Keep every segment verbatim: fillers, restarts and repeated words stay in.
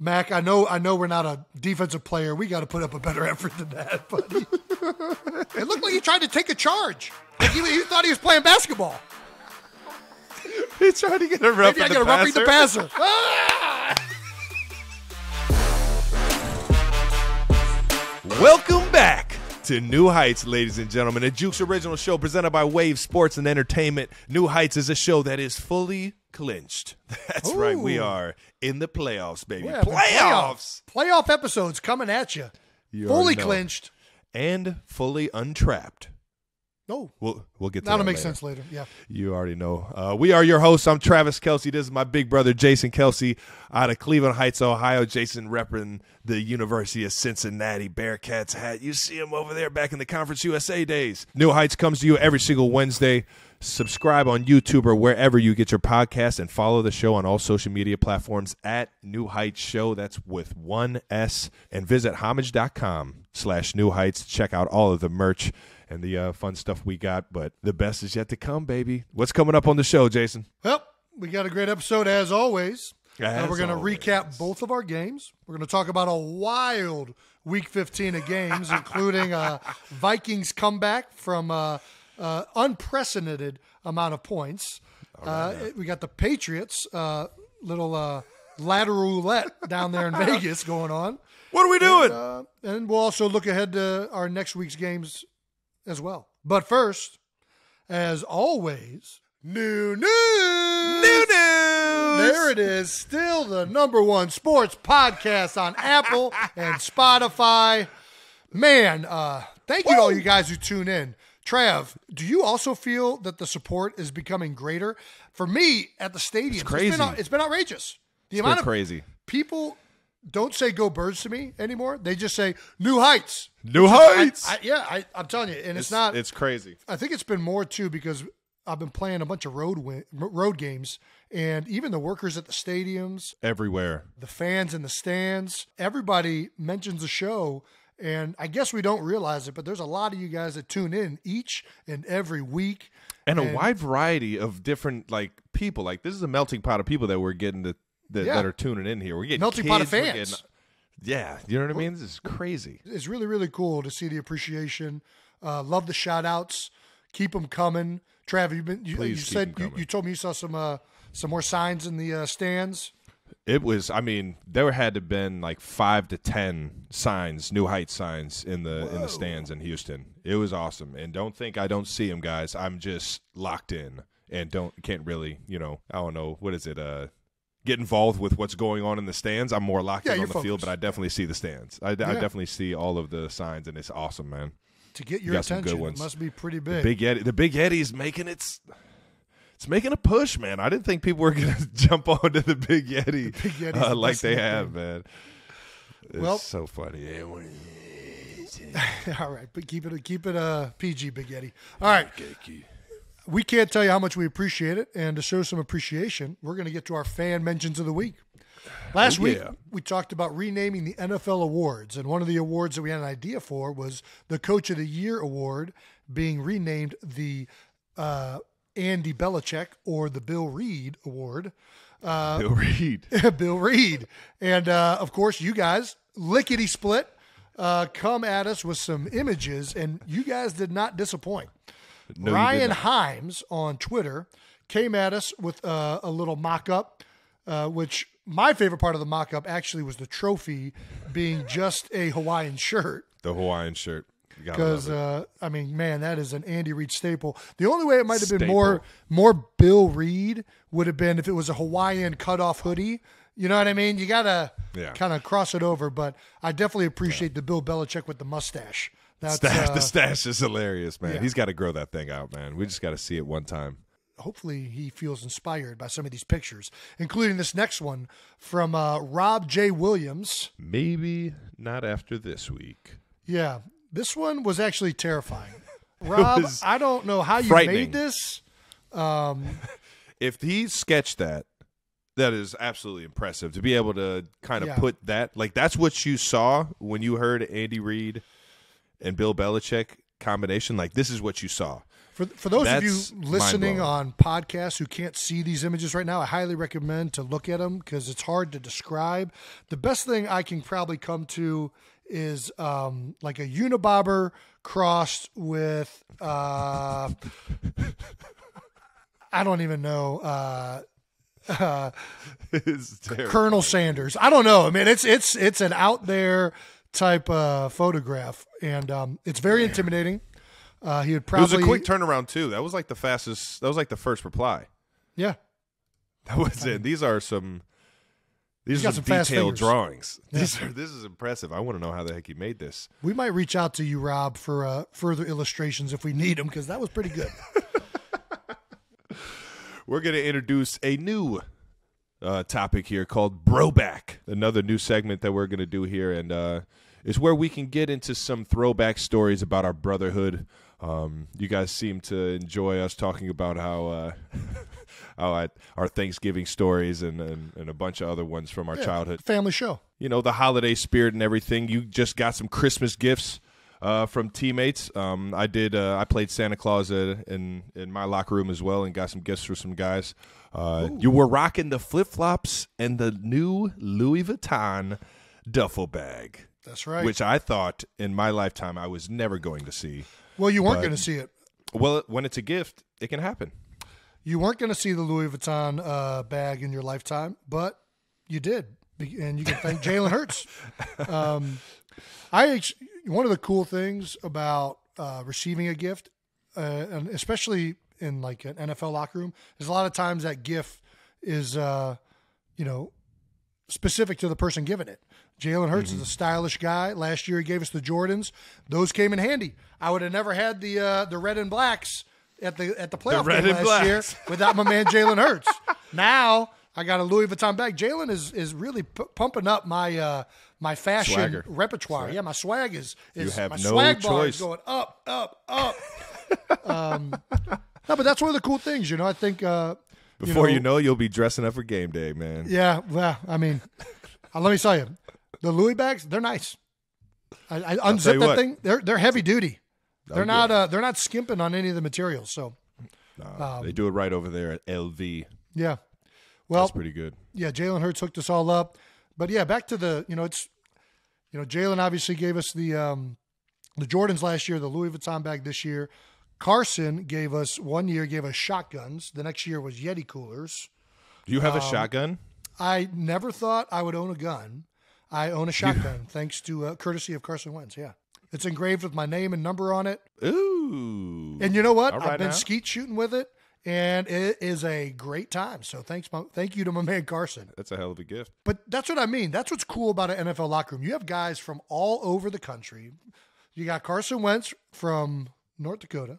Mac, I know, I know, we're not a defensive player. We got to put up a better effort than that, buddy. It looked like he tried to take a charge. Like he, he thought he was playing basketball. He tried to get a rough. Maybe I got to rough the passer. Ah! Welcome back to New Heights, ladies and gentlemen. A Jukes original show presented by Wave Sports and Entertainment. New Heights is a show that is fully clinched. That's Ooh. Right. We are in the playoffs, baby. Yeah, playoffs. Playoff episodes coming at you. You fully clinched. And fully untrapped. No. We'll, we'll get to That'll that That'll make later. sense later. Yeah. You already know. Uh, we are your hosts. I'm Travis Kelce. This is my big brother, Jason Kelce, out of Cleveland Heights, Ohio. Jason repping the University of Cincinnati Bearcats hat. You see him over there back in the Conference U S A days. New Heights comes to you every single Wednesday. Subscribe on YouTube or wherever you get your podcast, and follow the show on all social media platforms at New Heights Show. That's with one S. And visit homage.com slash New Heights to check out all of the merch and the uh, fun stuff we got. But the best is yet to come, baby. What's coming up on the show, Jason? Well, we got a great episode as always. As uh, we're going to recap both of our games. We're going to talk about a wild week fifteen of games, including uh, Vikings comeback from uh, – Uh, unprecedented amount of points. Right, uh, yeah. We got the Patriots, uh, little uh, lateral roulette down there in Vegas going on. What are we doing? And, uh, and we'll also look ahead to our next week's games as well. But first, as always, new news. New news. There it is. Still the number one sports podcast on Apple and Spotify. Man, uh, thank you Woo. to all you guys who tune in. Trav, do you also feel that the support is becoming greater? For me, at the stadium, it's crazy. It's been, it's been outrageous. The it's amount of crazy. People don't say "Go Birds" to me anymore. They just say "New Heights." New Heights. I, I, yeah, I, I'm telling you, and it's, it's not. It's crazy. I think it's been more too because I've been playing a bunch of road win, road games, and even the workers at the stadiums, everywhere, the fans in the stands, everybody mentions the show. And I guess we don't realize it, but there's a lot of you guys that tune in each and every week. And, and a wide variety of different like people. Like this is a melting pot of people that we're getting to, that, yeah. that are tuning in here. We're getting melting kids, pot of fans. Getting, yeah. You know what I mean? This is crazy. It's really, really cool to see the appreciation. Uh, love the shout outs. Keep them coming. Trav, you've been, you, you said you, you told me you saw some uh, some more signs in the uh, stands. It was, I mean, there had to have been like five to ten signs, New Heights signs in the Whoa. in the stands in Houston. It was awesome. And don't think I don't see them, guys. I'm just locked in and don't can't really, you know, I don't know, what is it, uh, get involved with what's going on in the stands. I'm more locked yeah, in on the focused. field, but I definitely see the stands. I, yeah. I definitely see all of the signs, and it's awesome, man. To get your you attention, it must be pretty big. The Big Yeti, the Big Yeti's making its... It's making a push, man. I didn't think people were going to jump onto the Big Yeti the Big uh, like they have, thing. man. It's well, so funny. All right, but keep it keep it uh, P G, Big Yeti. All right. We can't tell you how much we appreciate it, and to show some appreciation, we're going to get to our fan mentions of the week. Last oh, yeah. week, we talked about renaming the N F L awards, and one of the awards that we had an idea for was the Coach of the Year award being renamed the uh, – Andy Belichick or the Bill Reid Award. Uh, Bill Reid. Bill Reid. And, uh, of course, you guys, lickety-split, uh, come at us with some images, and you guys did not disappoint. No, Ryan Himes on Twitter came at us with uh, a little mock-up, uh, which my favorite part of the mock-up actually was the trophy being just a Hawaiian shirt. The Hawaiian shirt. Because, uh, I mean, man, that is an Andy Reid staple. The only way it might have been staple. more more Bill Reid would have been if it was a Hawaiian cutoff hoodie. You know what I mean? You got to yeah. kind of cross it over. But I definitely appreciate yeah. the Bill Belichick with the mustache. That's, stash, uh, the stash is hilarious, man. Yeah. He's got to grow that thing out, man. We just got to see it one time. Hopefully he feels inspired by some of these pictures, including this next one from uh, Rob J. Williams. Maybe not after this week. Yeah. This one was actually terrifying. Rob, I don't know how you made this. Um, if he sketched that, that is absolutely impressive. To be able to kind of yeah. put that, like that's what you saw when you heard Andy Reid and Bill Belichick combination. Like this is what you saw. For, for those of you listening on podcasts who can't see these images right now, I highly recommend to look at them because it's hard to describe. The best thing I can probably come to is um, like a unibobber crossed with, uh, I don't even know, uh, uh, Colonel Sanders. I don't know. I mean, it's, it's, it's an out there type uh, photograph, and um, it's very intimidating. Uh, he would probably. It was a quick turnaround too. That was like the fastest. That was like the first reply. Yeah, that was it. These are some. These are some, some detailed drawings. Yeah. These are. This is impressive. I want to know how the heck he made this. We might reach out to you, Rob, for uh, further illustrations if we need them, because that was pretty good. We're going to introduce a new uh, topic here called Broback. Another new segment that we're going to do here, and uh, it's where we can get into some throwback stories about our brotherhood. Um, you guys seem to enjoy us talking about how, uh, how I, our Thanksgiving stories and, and, and a bunch of other ones from our yeah, childhood. Family show. You know, the holiday spirit and everything. You just got some Christmas gifts uh, from teammates. Um, I did. Uh, I played Santa Claus uh, in, in my locker room as well and got some gifts for some guys. Uh, you were rocking the flip-flops and the new Louis Vuitton duffel bag. That's right. Which I thought in my lifetime I was never going to see. Well, you weren't going to see it. Well, when it's a gift, it can happen. You weren't going to see the Louis Vuitton uh, bag in your lifetime, but you did, and you can thank Jalen Hurts. Um, I one of the cool things about uh, receiving a gift, uh, and especially in like an N F L locker room, is a lot of times that gift is, uh, you know, specific to the person giving it. Jalen Hurts mm-hmm. is a stylish guy. Last year he gave us the Jordans. Those came in handy. I would have never had the uh, the red and blacks at the at the playoff the game last blacks. year without my man Jalen Hurts. Now I got a Louis Vuitton bag. Jalen is is really p pumping up my uh, my fashion Swagger. repertoire. Swag. Yeah, my swag is is you have my no swag bar is going up, up, up. um, no, but that's one of the cool things, you know. I think uh, before you know, you know you'll be dressing up for game day, man. Yeah, well, I mean, let me tell you. The Louis bags, they're nice. I, I unzip that what. thing. They're they're heavy duty. They're oh, not yeah. uh, they're not skimping on any of the materials. So nah, um, they do it right over there at L V. Yeah, well, that's pretty good. Yeah, Jalen Hurts hooked us all up. But yeah, back to the you know it's you know Jalen obviously gave us the um, the Jordans last year, the Louis Vuitton bag this year. Carson gave us one year gave us shotguns. The next year was Yeti coolers. Do you have um, a shotgun? I never thought I would own a gun. I own a shotgun, thanks to uh, courtesy of Carson Wentz. Yeah, it's engraved with my name and number on it. Ooh! And you know what? All right I've been now. skeet shooting with it, and it is a great time. So thanks, my, thank you to my man Carson. That's a hell of a gift. But that's what I mean. That's what's cool about an N F L locker room. You have guys from all over the country. You got Carson Wentz from North Dakota.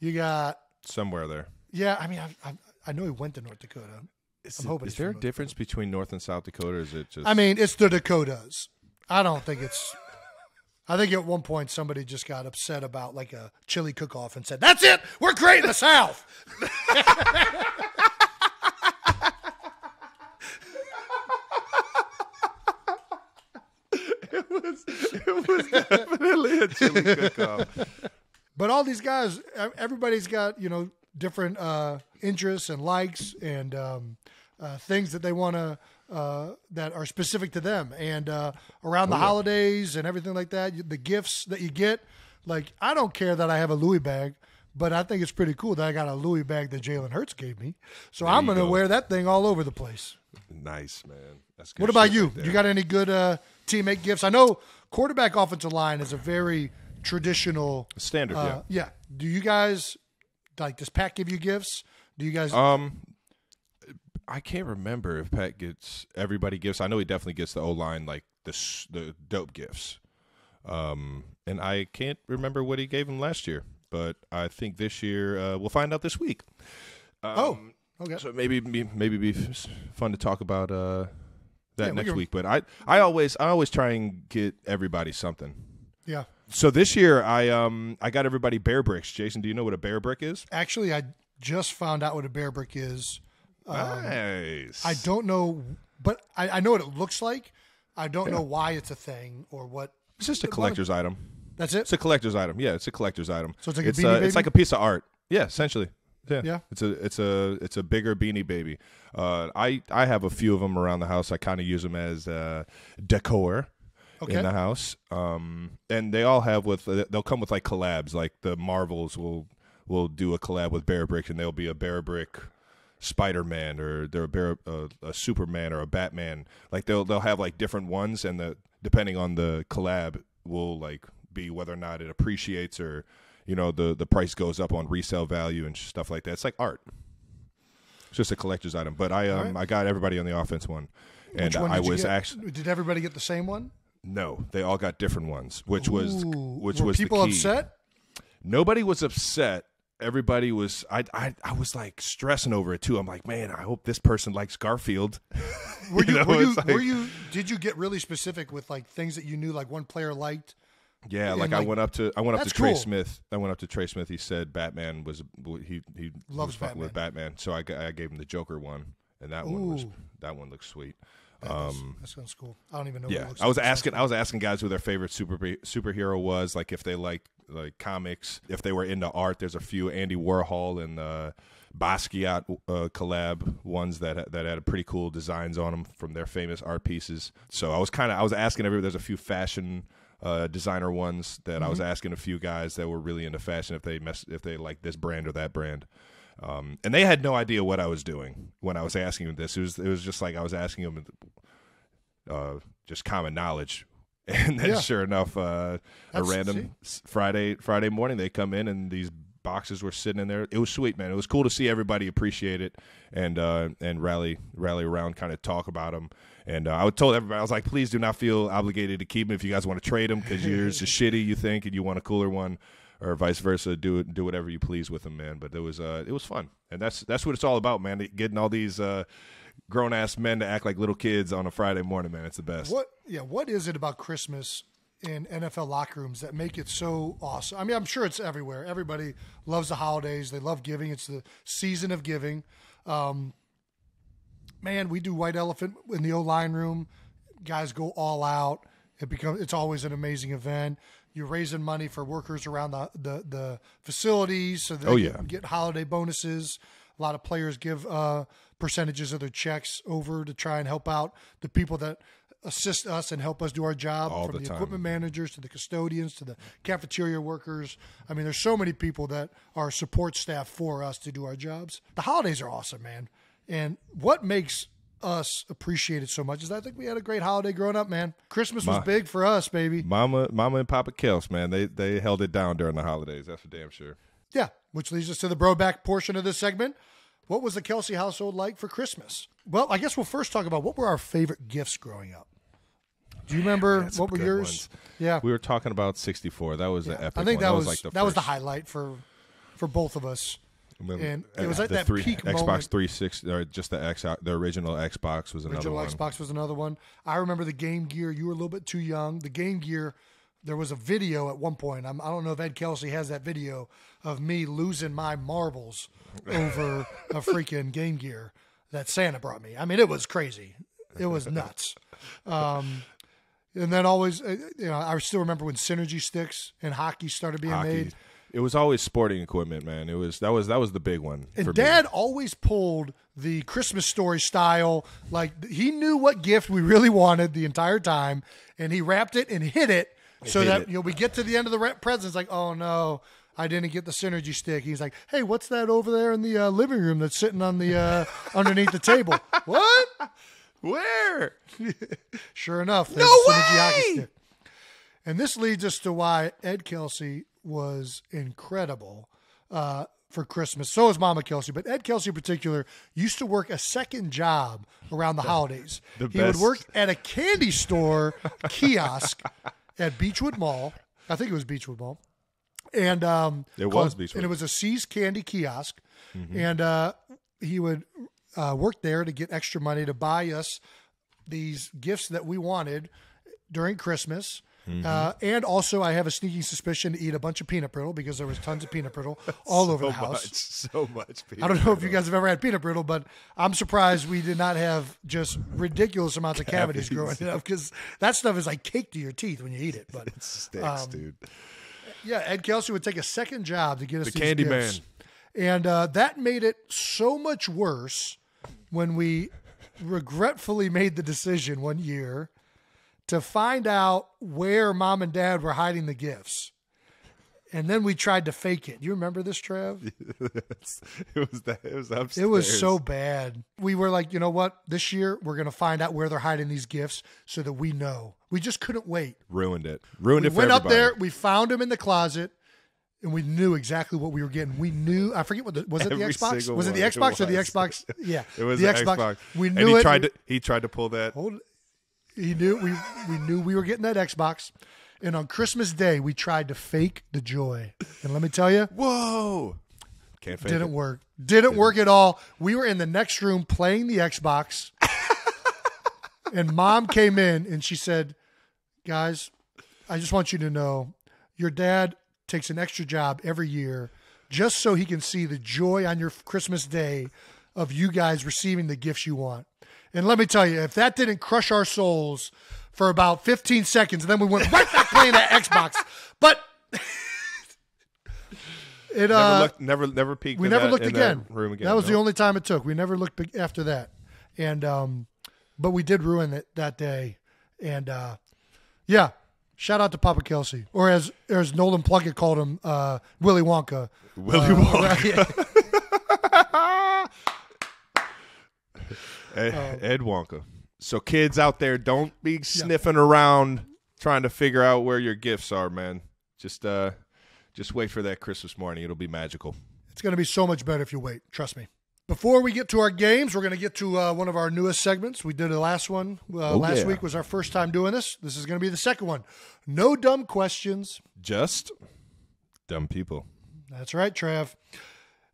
You got somewhere there. Yeah, I mean, I I, I know he went to North Dakota. Is, it, is there a difference Dakota. between North and South Dakota? Or is it just? I mean, it's the Dakotas. I don't think it's. I think at one point somebody just got upset about like a chili cook-off and said, "That's it, we're great in the South." it was. It was definitely a chili cook-off. But all these guys, everybody's got you know. different uh, interests and likes and um, uh, things that they want to uh, that are specific to them, and uh, around the oh, yeah. holidays and everything like that, the gifts that you get. Like, I don't care that I have a Louis bag, but I think it's pretty cool that I got a Louis bag that Jalen Hurts gave me. So there I'm going to wear that thing all over the place. Nice, man. That's good. What about you? Right, you got any good uh, teammate gifts? I know quarterback offensive line is a very traditional standard. Uh, yeah. Yeah. Do you guys? Like, does Pat give you gifts? Do you guys? Um, I can't remember if Pat gets everybody gifts. I know he definitely gets the O line like the the dope gifts. Um, and I can't remember what he gave him last year, but I think this year uh, we'll find out this week. Um, oh, okay. So maybe maybe be fun to talk about uh that yeah, next we're... week. But I I always I always try and get everybody something. Yeah. So this year, I um I got everybody bear bricks. Jason, do you know what a bear brick is? Actually, I just found out what a bear brick is. Um, nice. I don't know, but I, I know what it looks like. I don't yeah. know why it's a thing or what. It's just a collector's item. That's it? It's a collector's item. Yeah, it's a collector's item. So it's like it's a Beanie uh, Baby? It's like a piece of art. Yeah, essentially. Yeah. yeah. It's a it's a it's a bigger Beanie Baby. Uh, I I have a few of them around the house. I kind of use them as uh, decor. Okay. In the house. Um, and they all have with uh, they'll come with like collabs. Like the Marvels will will do a collab with Bear Brick, and they'll be a Bear Brick Spider-Man, or they're a Bear uh, a Superman or a Batman. Like they'll they'll have like different ones, and the depending on the collab will like be whether or not it appreciates, or you know the the price goes up on resale value and stuff like that. It's like art. It's just a collector's item. But I um right. I got everybody on the offense one, and one I was actually did everybody get the same one? No, they all got different ones, which Ooh. was which Were was people the key. Upset? Nobody was upset. Everybody was. I, I I was like stressing over it too. I'm like, man, I hope this person likes Garfield. Were you? you know, were, you like, were you? Did you get really specific with like things that you knew like one player liked? Yeah, like, like I went up to I went up to Trey cool. Smith. I went up to Trey Smith. He said Batman was he he loves was Batman. With Batman. So I, I gave him the Joker one, and that Ooh. one was that one looks sweet. That, um, does, that sounds cool. I don't even know. Yeah, what it looks I was like asking. I was asking guys who their favorite super superhero was, like if they liked like comics, if they were into art. There's a few Andy Warhol and uh, Basquiat uh, collab ones that that had pretty cool designs on them from their famous art pieces. So I was kind of I was asking everybody. There's a few fashion uh, designer ones that mm-hmm. I was asking a few guys that were really into fashion if they mess if they like this brand or that brand. Um, and they had no idea what I was doing when I was asking them this. It was it was just like I was asking them uh, just common knowledge, and then yeah. sure enough, uh, a random see. Friday Friday morning they come in and these boxes were sitting in there. It was sweet, man. It was cool to see everybody appreciate it and uh, and rally rally around, kind of talk about them. And uh, I told everybody, I was like, please do not feel obligated to keep them if you guys want to trade them because yours is shitty, you think, and you want a cooler one. Or vice versa, do it, do whatever you please with them, man. But it was, uh, it was fun, and that's that's what it's all about, man. Getting all these uh, grown ass men to act like little kids on a Friday morning, man. It's the best. What, yeah, what is it about Christmas in N F L locker rooms that make it so awesome? I mean, I'm sure it's everywhere. Everybody loves the holidays. They love giving. It's the season of giving. Um, man, we do white elephant in the O-line room. Guys go all out. It becomes. It's always an amazing event. You're raising money for workers around the, the, the facilities so they oh, yeah. can get holiday bonuses. A lot of players give uh, percentages of their checks over to try and help out the people that assist us and help us do our job, All from the, the equipment managers to the custodians to the cafeteria workers. I mean, there's so many people that are support staff for us to do our jobs. The holidays are awesome, man. And what makes us appreciate it so much is I think we had a great holiday growing up, man. Christmas was Ma big for us, baby. Mama Mama and Papa Kelce, man. They they held it down during the holidays. That's for damn sure. Yeah, which leads us to the bro back portion of this segment. What was the Kelce household like for Christmas? Well, I guess we'll first talk about what were our favorite gifts growing up. Do you remember man, what were yours? Ones. Yeah. We were talking about sixty-four. That was yeah. an epic I think that, that was, was like the that first. was the highlight for for both of us. And it was at that three, peak Xbox moment. three sixty, or just the X, the original Xbox was another original one. Xbox was another one. I remember the Game Gear. You were a little bit too young. The Game Gear, there was a video at one point. I'm, I don't know if Ed Kelsey has that video of me losing my marbles over a freaking Game Gear that Santa brought me. I mean, it was crazy. It was nuts. Um, and then always, you know, I still remember when Synergy sticks and hockey started being hockey. made. It was always sporting equipment, man. It was that was that was the big one. And for Dad me. always pulled the Christmas Story style. Like he knew what gift we really wanted the entire time, and he wrapped it and hid it I so that it. you know we get to the end of the presents like, oh no, I didn't get the Synergy stick. He's like, hey, what's that over there in the uh, living room that's sitting on the uh, underneath the table? What? Where? Sure enough, there's no a Synergy way! hockey stick. And this leads us to why Ed Kelsey was incredible uh, for Christmas. So is Mama Kelce, but Ed Kelsey in particular used to work a second job around the holidays. The he best. would work at a candy store kiosk at Beechwood Mall. I think it was Beechwood Mall. And um, it was called, Beechwood. And it was a C's Candy kiosk. Mm-hmm. And uh, he would uh, work there to get extra money to buy us these gifts that we wanted during Christmas. Mm-hmm. Uh, and also, I have a sneaking suspicion to eat a bunch of peanut brittle because there was tons of peanut brittle all so over the house. Much, so much peanut I don't know brittle. If you guys have ever had peanut brittle, but I'm surprised we did not have just ridiculous amounts of cavities, cavities. growing up, because that stuff is like cake to your teeth when you eat it. But it stinks, um, dude. Yeah, Ed Kelsey would take a second job to get us the these candy gifts. Man. And uh, that made it so much worse when we regretfully made the decision one year to find out where mom and dad were hiding the gifts. And then we tried to fake it. You remember this, Trev? It was that. It was upstairs. It was so bad. We were like, you know what? This year, we're going to find out where they're hiding these gifts so that we know. We just couldn't wait. Ruined it. Ruined we it for We went everybody. Up there. We found them in the closet, and we knew exactly what we were getting. We knew. I forget what the, was it. Every the Xbox? Was it the Xbox it was. or the Xbox? Yeah. It was the, the Xbox. Xbox. We knew and he it. Tried to, he tried to pull that. Hold, He knew we we knew we were getting that Xbox, and on Christmas Day we tried to fake the joy. And let me tell you, whoa, can't fake it. Didn't work. Didn't, didn't work at all. We were in the next room playing the Xbox, and Mom came in and she said, "Guys, I just want you to know, your dad takes an extra job every year just so he can see the joy on your Christmas Day of you guys receiving the gifts you want." And let me tell you, if that didn't crush our souls for about fifteen seconds, and then we went right back playing that Xbox. But it never uh, looked, never, never peaked. We in never that, looked in again. That, room again. That was no. the only time it took. We never looked after that. And um, but we did ruin it that day. And uh, yeah, shout out to Papa Kelsey, or as or as Nolan Plunkett called him, uh, Willy Wonka. Willy uh, Wonka. Ed, Ed Wonka. So kids out there, don't be sniffing yeah. around trying to figure out where your gifts are, man. Just uh, just wait for that Christmas morning. It'll be magical. It's going to be so much better if you wait. Trust me. Before we get to our games, we're going to get to uh, one of our newest segments. We did the last one. Uh, oh, last yeah. week was our first time doing this. This is going to be the second one. No dumb questions. Just dumb people. That's right, Trav.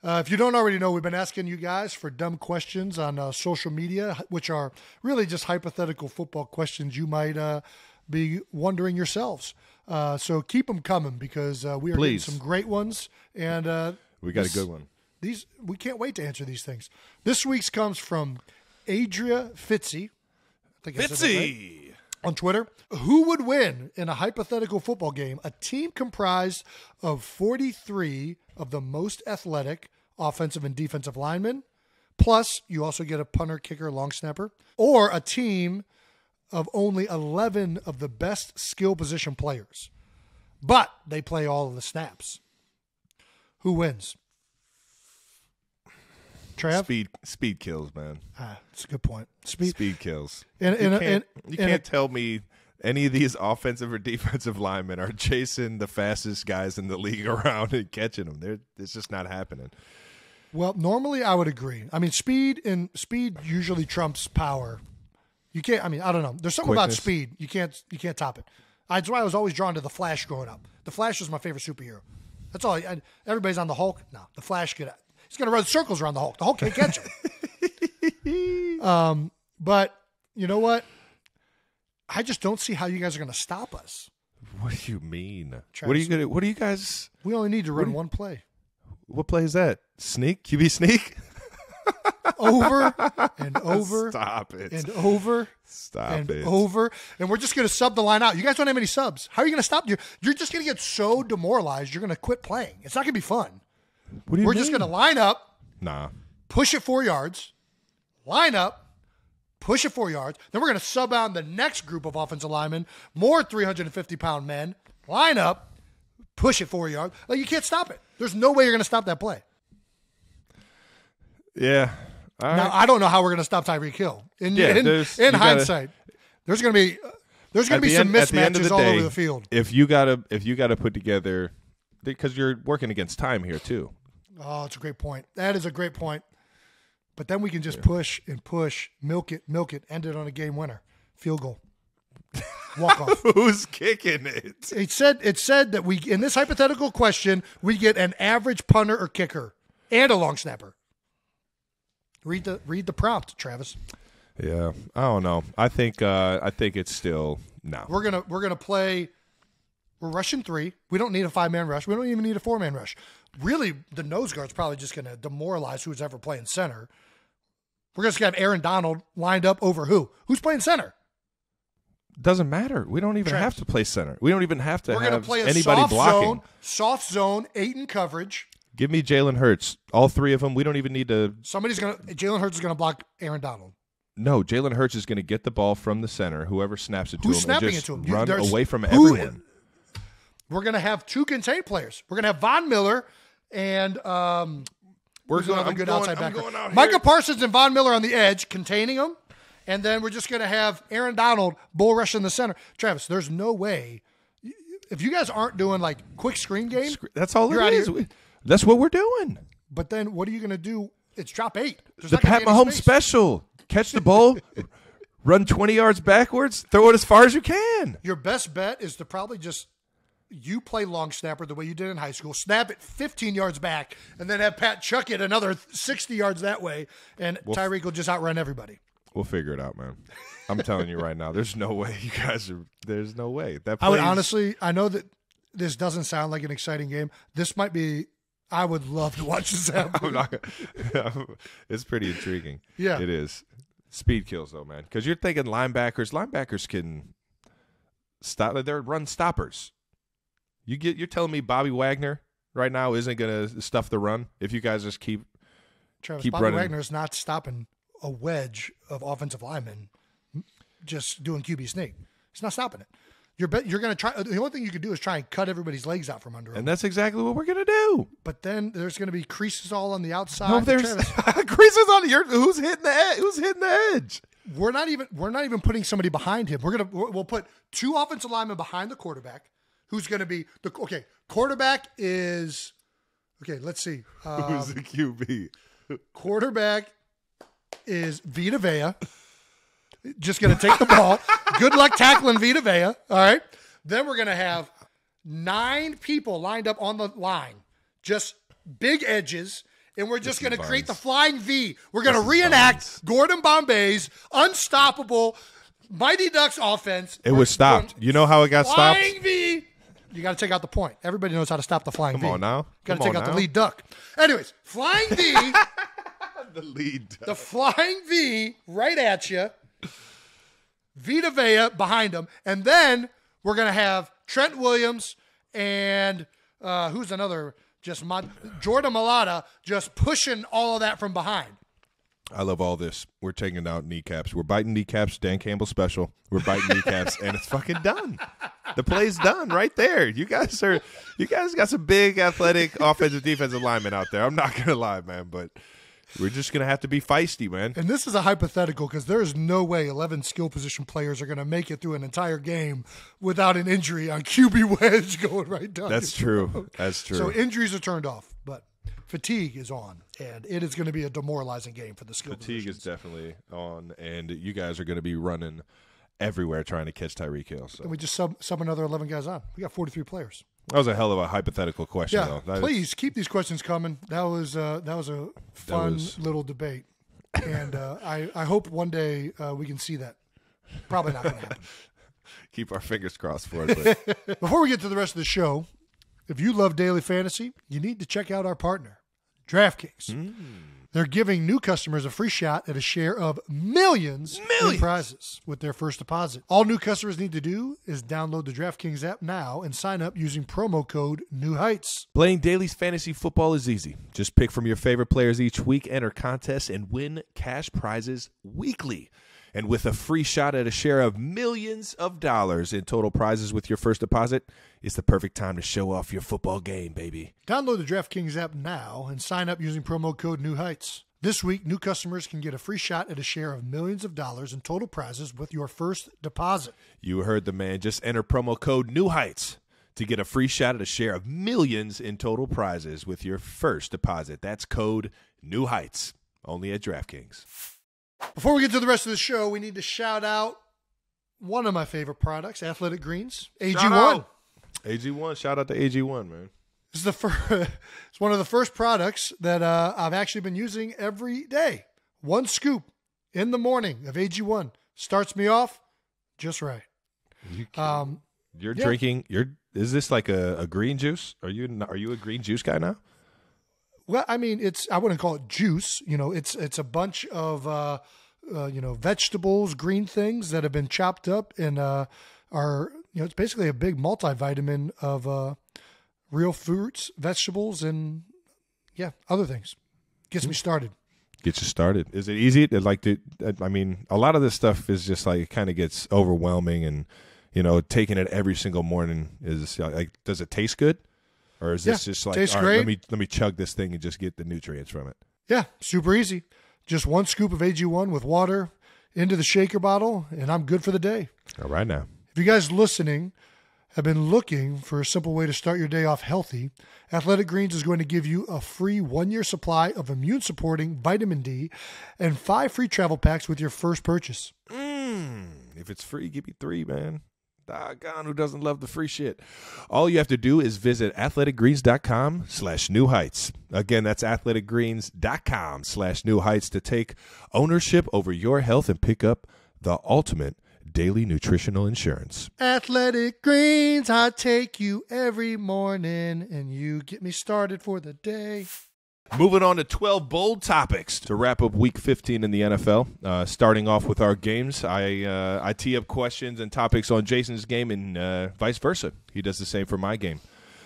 Uh, if you don't already know, we've been asking you guys for dumb questions on uh, social media, which are really just hypothetical football questions you might uh, be wondering yourselves. Uh, so keep them coming, because uh, we are Please. getting some great ones. And uh, we got this, a good one. These we can't wait to answer these things. This week's comes from Adria Fitzy. I think Fitzy. Right? On Twitter. Who would win in a hypothetical football game? A team comprised of forty-three of the most athletic offensive and defensive linemen, plus you also get a punter, kicker, long snapper, or a team of only eleven of the best skill position players, but they play all of the snaps. Who wins? Trav? Speed, speed kills, man. Ah, that's a good point. Speed, speed kills. And, and, you can't, and, you can't and, tell me any of these offensive or defensive linemen are chasing the fastest guys in the league around and catching them. They're, it's just not happening. Well, normally I would agree. I mean, speed and speed usually trumps power. You can't. I mean, I don't know. There's something Quickness. about speed. You can't. You can't top it. That's why I was always drawn to the Flash growing up. The Flash was my favorite superhero. That's all. I, I, everybody's on the Hulk. No, the Flash could. He's going to run circles around the Hulk. The Hulk can't catch him. um, but you know what? I just don't see how you guys are going to stop us. What do you mean? Travis, what are you going to? What do you guys? We only need to run you, one play. What play is that? Sneak? Q B sneak? Over and over. Stop it. And over. Stop and it. Over. And we're just going to sub the line out. You guys don't have any subs. How are you going to stop? You're, you're just going to get so demoralized. You're going to quit playing. It's not going to be fun. What do you We're mean? just going to line up, nah. push it four yards, line up, push it four yards. Then we're going to sub on the next group of offensive linemen, more three hundred fifty pound men, line up, push it four yards. Like, you can't stop it. There's no way you're going to stop that play. Yeah. All now, right. I don't know how we're going to stop Tyreek Hill. In, yeah, in, in hindsight, gotta, there's going to be uh, there's going to be some end, mismatches all day, over the field. If you gotta if you got to put together, because you're working against time here too. Oh, it's a great point. That is a great point. But then we can just yeah. push and push, milk it, milk it, end it on a game winner. Field goal. Walk off. Who's kicking it? It said it said that we in this hypothetical question, we get an average punter or kicker and a long snapper. Read the read the prompt, Travis. Yeah. I don't know. I think uh, I think it's still no. We're gonna we're gonna play We're rushing three. We don't need a five-man rush. We don't even need a four-man rush. Really, the nose guard's probably just going to demoralize who's ever playing center. We're just going to have Aaron Donald lined up over who? Who's playing center? Doesn't matter. We don't even Trent. have to play center. We don't even have to We're have play anybody soft blocking. Zone, soft zone, eight in coverage. Give me Jalen Hurts. All three of them. We don't even need to. Somebody's going to. Jalen Hurts is going to block Aaron Donald. No, Jalen Hurts is going to get the ball from the center. Whoever snaps it to Who's him snapping and just it to him? run There's, away from everyone. We're going to have two contained players. We're going to have Von Miller and um, we're going to have a good going, outside I'm backer. Out Micah Parsons and Von Miller on the edge, containing them. And then we're just going to have Aaron Donald bull rush in the center. Travis, there's no way. If you guys aren't doing like quick screen game, that's all it is. We, that's what we're doing. But then what are you going to do? It's drop eight. There's the Pat Mahomes special. Catch the ball, run twenty yards backwards, throw it as far as you can. Your best bet is to probably just you play long snapper the way you did in high school, snap it fifteen yards back, and then have Pat chuck it another sixty yards that way, and we'll Tyreek will just outrun everybody. We'll figure it out, man. I'm telling you right now, there's no way you guys are – there's no way. That I would honestly – I know that this doesn't sound like an exciting game. This might be – I would love to watch this happen. I'm not gonna, it's pretty intriguing. Yeah. It is. Speed kills, though, man, because you're thinking linebackers. Linebackers can stop. They're run stoppers. You get, you're telling me Bobby Wagner right now isn't going to stuff the run if you guys just keep, Travis, keep Bobby running. Bobby Wagner's not stopping a wedge of offensive linemen just doing Q B sneak. He's not stopping it. You're be, you're going to try. The only thing you can do is try and cut everybody's legs out from under him. And that's exactly what we're going to do. But then there's going to be creases all on the outside. No, there's creases on your who's hitting the edge? Who's hitting the edge? We're not even we're not even putting somebody behind him. We're going to we'll put two offensive linemen behind the quarterback. Who's going to be the okay? Quarterback is okay. Let's see. Um, who's the Q B? Quarterback is Vita Vea. Just going to take the ball. Good luck tackling Vita Vea. All right. Then we're going to have nine people lined up on the line, just big edges, and we're just going to create the flying V. We're going to reenact Vines. Gordon Bombay's unstoppable Mighty Ducks offense. It we're was stopped. You know how it got stopped? Flying V. You got to take out the point. Everybody knows how to stop the flying Come V. Come on now. Got to take out now. the lead duck. Anyways, flying V. the lead duck. The flying V right at you. Vita Vea behind him, and then we're going to have Trent Williams and uh, who's another just mod- Jordan Malata just pushing all of that from behind. I love all this. We're taking out kneecaps. We're biting kneecaps. Dan Campbell special. We're biting kneecaps, and it's fucking done. The play's done right there. You guys are you guys got some big athletic offensive defensive linemen out there. I'm not going to lie, man, but we're just going to have to be feisty, man. And this is a hypothetical because there is no way eleven skill position players are going to make it through an entire game without an injury on Q B wedge going right down. That's true. That's true. So injuries are turned off, but fatigue is on, and it is going to be a demoralizing game for the skill positions. Fatigue is definitely on, and you guys are going to be running everywhere trying to catch Tyreek Hill. So. And we just sub, sub another eleven guys on. We got forty-three players. That was a hell of a hypothetical question, yeah, though. That please is... keep these questions coming. That was uh, that was a fun was... little debate, and uh, I I hope one day uh, we can see that. Probably not going to happen. Keep our fingers crossed for it. But... Before we get to the rest of the show, if you love daily fantasy, you need to check out our partner, DraftKings. Mm. They're giving new customers a free shot at a share of millions, millions in prizes with their first deposit. All new customers need to do is download the DraftKings app now and sign up using promo code New Heights. Playing daily fantasy football is easy. Just pick from your favorite players each week, enter contests, and win cash prizes weekly. And with a free shot at a share of millions of dollars in total prizes with your first deposit, it's the perfect time to show off your football game, baby. Download the DraftKings app now and sign up using promo code New Heights. This week, new customers can get a free shot at a share of millions of dollars in total prizes with your first deposit. You heard the man. Just enter promo code New Heights to get a free shot at a share of millions in total prizes with your first deposit. That's code New Heights, only at DraftKings. Before we get to the rest of the show, we need to shout out one of my favorite products, Athletic Greens, A G one. A G one, shout out to A G one, man. This is the first, it's one of the first products that uh, I've actually been using every day. One scoop in the morning of A G one starts me off just right. Um, You're yeah. drinking. You're. Is this like a, a green juice? Are you are you a green juice guy now? Well, I mean, it's. I wouldn't call it juice. You know, it's it's a bunch of uh, uh, you know, vegetables, green things that have been chopped up and uh, are you know, it's basically a big multivitamin of uh, real fruits, vegetables, and yeah, other things. Gets me started. Gets you started. Is it easy? Like, to, I mean, a lot of this stuff is just like it kind of gets overwhelming, and you know, taking it every single morning is like, does it taste good, or is yeah, this just like, tastes all right, great. let me let me chug this thing and just get the nutrients from it? Yeah, super easy. Just one scoop of A G one with water into the shaker bottle, and I'm good for the day. All right now. If you guys listening have been looking for a simple way to start your day off healthy, Athletic Greens is going to give you a free one-year supply of immune-supporting vitamin D and five free travel packs with your first purchase. Mm, if it's free, give me three, man. Doggone, who doesn't love the free shit? All you have to do is visit athletic greens dot com slash new heights. Again, that's athletic greens dot com slash new heights to take ownership over your health and pick up the ultimate daily nutritional insurance. Athletic Greens, I take you every morning and you get me started for the day. Moving on to twelve bold topics to wrap up week fifteen in the N F L. Uh, starting off with our games, I uh, I tee up questions and topics on Jason's game and uh, vice versa. He does the same for my game.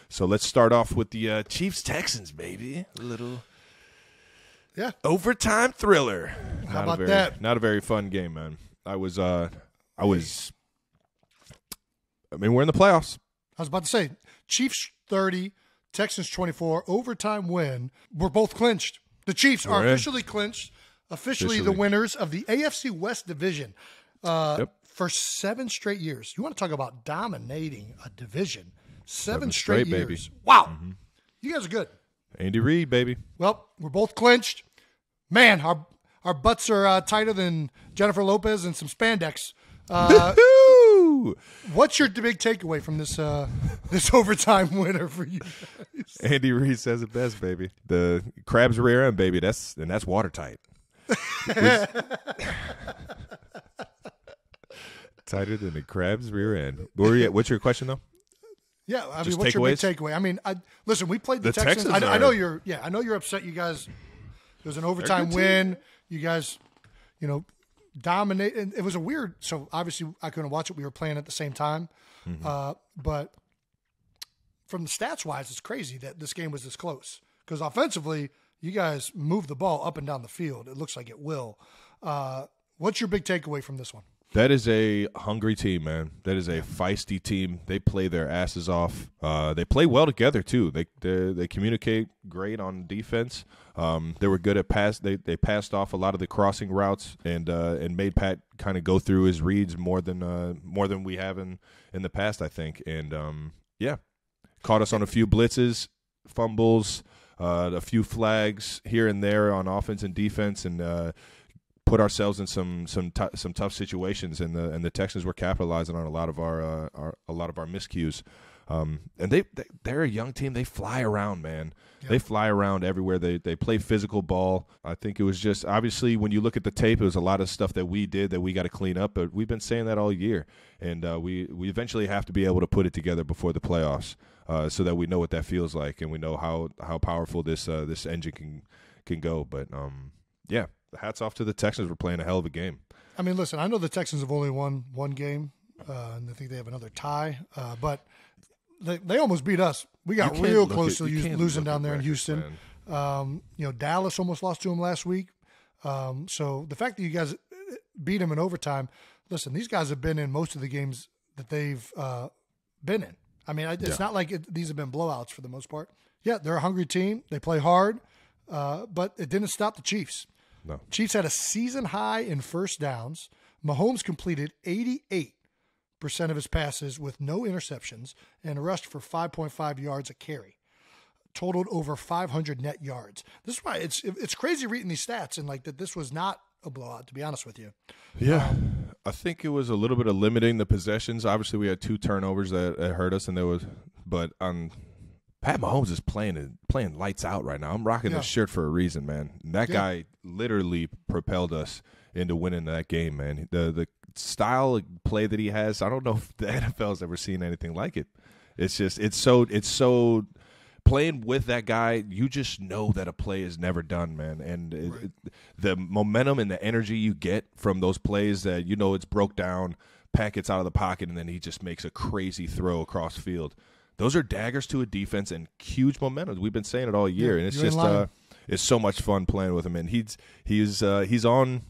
So let's start off with the uh, Chiefs-Texans, baby. A little yeah, overtime thriller. How not about very, that? Not a very fun game, man. I was... Uh, I was, I mean, we're in the playoffs. I was about to say, Chiefs thirty, Texans twenty-four, overtime win. We're both clinched. The Chiefs we're are in. officially clinched, officially, officially the winners of the A F C West division uh, yep. for seven straight years. You want to talk about dominating a division. Seven, seven straight, straight years. Baby. Wow. Mm-hmm. You guys are good. Andy Reid, baby. Well, we're both clinched. Man, our, our butts are uh, tighter than Jennifer Lopez and some spandex. Uh, what's your big takeaway from this uh, this overtime winner for you guys? Andy Reid says it best, baby. The crab's rear end, baby. That's and that's watertight. Tighter than the crab's rear end. What's your question though? Yeah, I mean, Just what's takeaways? your big takeaway? I mean, I, listen, we played the, the Texans. Texans I, I know you're. Yeah, I know you're upset. You guys, it was an overtime win. Team. You guys, you know. Dominate, and it was a weird. So obviously, I couldn't watch it. We were playing at the same time, mm-hmm. uh, but from the stats wise, it's crazy that this game was this close. Because offensively, you guys move the ball up and down the field. It looks like it will. Uh, what's your big takeaway from this one? That is a hungry team, man. That is a feisty team. They play their asses off. Uh, they play well together too. They they, they communicate great on defense. Um, they were good at pass. They they passed off a lot of the crossing routes and uh, and made Pat kind of go through his reads more than uh, more than we have in, in the past, I think. And um, yeah, caught us on a few blitzes, fumbles, uh, a few flags here and there on offense and defense, and. Uh, Put ourselves in some some some tough situations, and the and the Texans were capitalizing on a lot of our, uh, our a lot of our miscues. Um, and they, they they're a young team. They fly around, man. Yep. They fly around everywhere. They they play physical ball. I think it was just obviously when you look at the tape, it was a lot of stuff that we did that we got to clean up. But we've been saying that all year, and uh, we we eventually have to be able to put it together before the playoffs, uh, so that we know what that feels like and we know how how powerful this uh, this engine can can go. But um, yeah. Hats off to the Texans for playing a hell of a game. I mean, listen, I know the Texans have only won one game, uh, and I think they have another tie, uh, but they, they almost beat us. We got real close to losing down there in Houston. Um, you know, Dallas almost lost to them last week. Um, so the fact that you guys beat them in overtime, listen, these guys have been in most of the games that they've uh, been in. I mean, it's yeah. not like it, these have been blowouts for the most part. Yeah, they're a hungry team. They play hard, uh, but it didn't stop the Chiefs. No. Chiefs had a season high in first downs. Mahomes completed eighty-eight percent of his passes with no interceptions and rushed for five point five yards a carry. Totaled over five hundred net yards. This is why it's it's crazy reading these stats and like that this was not a blowout, to be honest with you. Yeah. Um, I think it was a little bit of limiting the possessions. Obviously, we had two turnovers that, that hurt us and there was but on Pat Mahomes is playing playing lights out right now. I'm rocking yeah. this shirt for a reason, man. And that yeah. guy literally propelled us into winning that game, man. The the style of play that he has, I don't know if the N F L's ever seen anything like it. It's just it's so it's so playing with that guy, you just know that a play is never done, man. And it, right. it, the momentum and the energy you get from those plays that you know it's broke down, packets out of the pocket, and then he just makes a crazy throw across field. Those are daggers to a defense and huge momentum. We've been saying it all year, yeah, and it's just uh, it's so much fun playing with him. And he's he's uh, he's on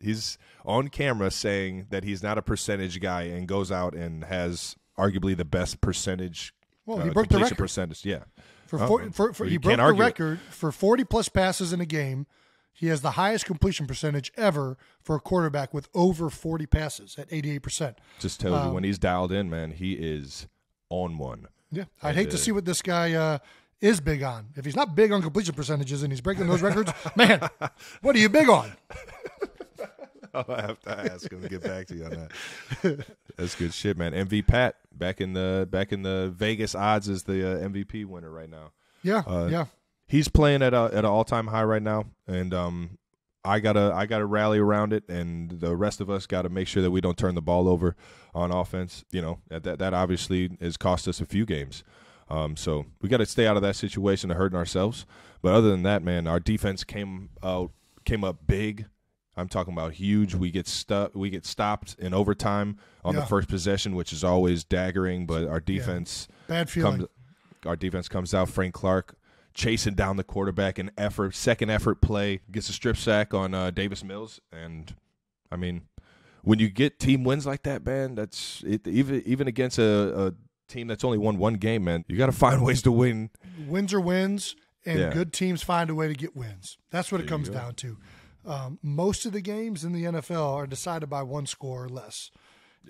he's on camera saying that he's not a percentage guy and goes out and has arguably the best percentage. Well, uh, he broke the record. Percentage, yeah. For, for, um, for, for he broke the record it. for forty plus passes in a game. He has the highest completion percentage ever for a quarterback with over forty passes at eighty-eight percent. Just tells um, you when he's dialed in, man, he is on one. Yeah, I'd and, hate to uh, see what this guy uh, is big on. If he's not big on completion percentages and he's breaking those records, man, what are you big on? I'll have to ask him to get back to you on that. That's good shit, man. M V Pat back in the back in the Vegas odds is the uh, M V P winner right now. Yeah, uh, yeah. He's playing at a at an all time high right now, and um, I gotta I gotta rally around it, and the rest of us gotta make sure that we don't turn the ball over on offense. You know that that obviously has cost us a few games, um, so we gotta stay out of that situation of hurting ourselves. But other than that, man, our defense came out came up big. I'm talking about huge. We get stuck. We get stopped in overtime on yeah. the first possession, which is always daggering. But our defense yeah. bad feeling. Comes, our defense comes out. Frank Clark chasing down the quarterback in effort, second effort play, gets a strip sack on uh, Davis Mills. And I mean, when you get team wins like that, man, that's it, even even against a, a team that's only won one game, man. You got to find ways to win. Wins are wins, and yeah. good teams find a way to get wins. That's what there it comes down to. Um, most of the games in the N F L are decided by one score or less.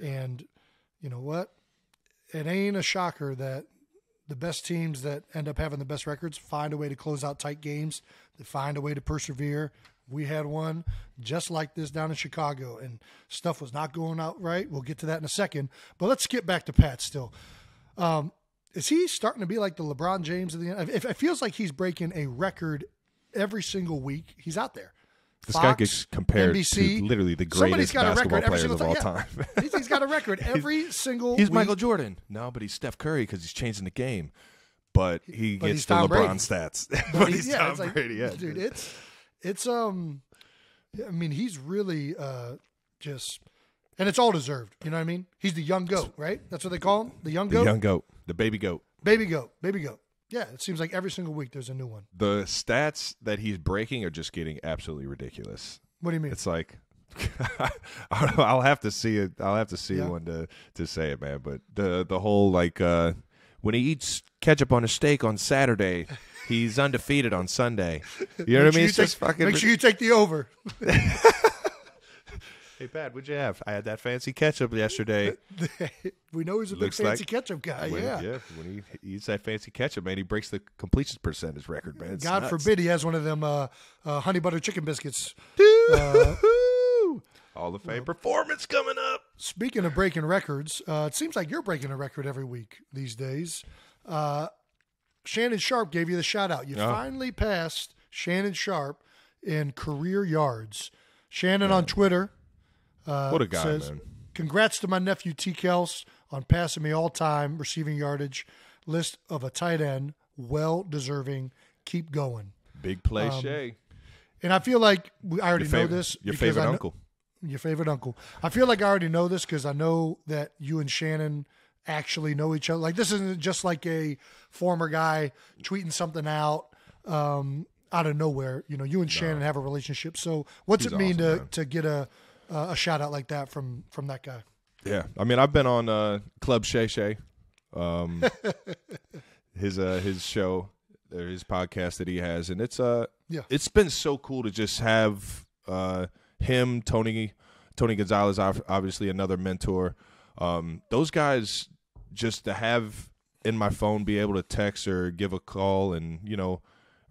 And you know what? It ain't a shocker that the best teams that end up having the best records find a way to close out tight games. They find a way to persevere. We had one just like this down in Chicago, and stuff was not going out right. We'll get to that in a second. But let's get back to Pat still. Um, is he starting to be like the LeBron James of the N F L? It feels like he's breaking a record every single week he's out there. This Fox, guy gets compared N B C. To literally the greatest basketball players of all time. Yeah. he's, he's got a record every he's, single He's week. Michael Jordan. No, but he's Steph Curry because he's changing the game. But he but gets the LeBron Brady. Stats. But, but he's, he's Tom yeah, Brady. Like, yeah. Dude, it's, it's, um, I mean, he's really uh, just, and it's all deserved. You know what I mean? He's the young goat, right? That's what they call him? The young goat? The young goat. The baby goat. Baby goat. Baby goat. Yeah, it seems like every single week there's a new one. The stats that he's breaking are just getting absolutely ridiculous. What do you mean? It's like I'll have to see it. I'll have to see yeah. one to to say it, man. But the the whole like uh, when he eats ketchup on a steak on Saturday, he's undefeated on Sunday. You know what I mean? It's take, just fucking. Make sure you take the over. Hey, Pat, what'd you have? I had that fancy ketchup yesterday. We know he's a Looks big fancy like ketchup guy, when, yeah. yeah. When he eats that fancy ketchup, man, he breaks the completion percentage record, man. It's God nuts. Forbid he has one of them uh, uh, honey butter chicken biscuits. uh, All the fame well, performance coming up. Speaking of breaking records, uh, it seems like you're breaking a record every week these days. Uh, Shannon Sharpe gave you the shout-out. You oh. finally passed Shannon Sharpe in career yards. Shannon yeah. on Twitter. Uh, what a guy, says, man. Congrats to my nephew T. Kelce on passing me all-time receiving yardage list of a tight end. Well-deserving. Keep going. Big play, um, Shay. And I feel like we, I already your favorite, know this. Your favorite know, uncle. Your favorite uncle. I feel like I already know this because I know that you and Shannon actually know each other. Like, this isn't just like a former guy tweeting something out um, out of nowhere. You know, you and Shannon no. have a relationship. So what's He's it mean awesome, to, to get a – Uh, a shout out like that from from that guy. Yeah, I mean, I've been on uh, Club Shay Shay, um, his uh, his show, or his podcast that he has, and it's uh yeah, it's been so cool to just have uh him, Tony, Tony Gonzalez, obviously another mentor. Um, those guys just to have in my phone, be able to text or give a call, and you know,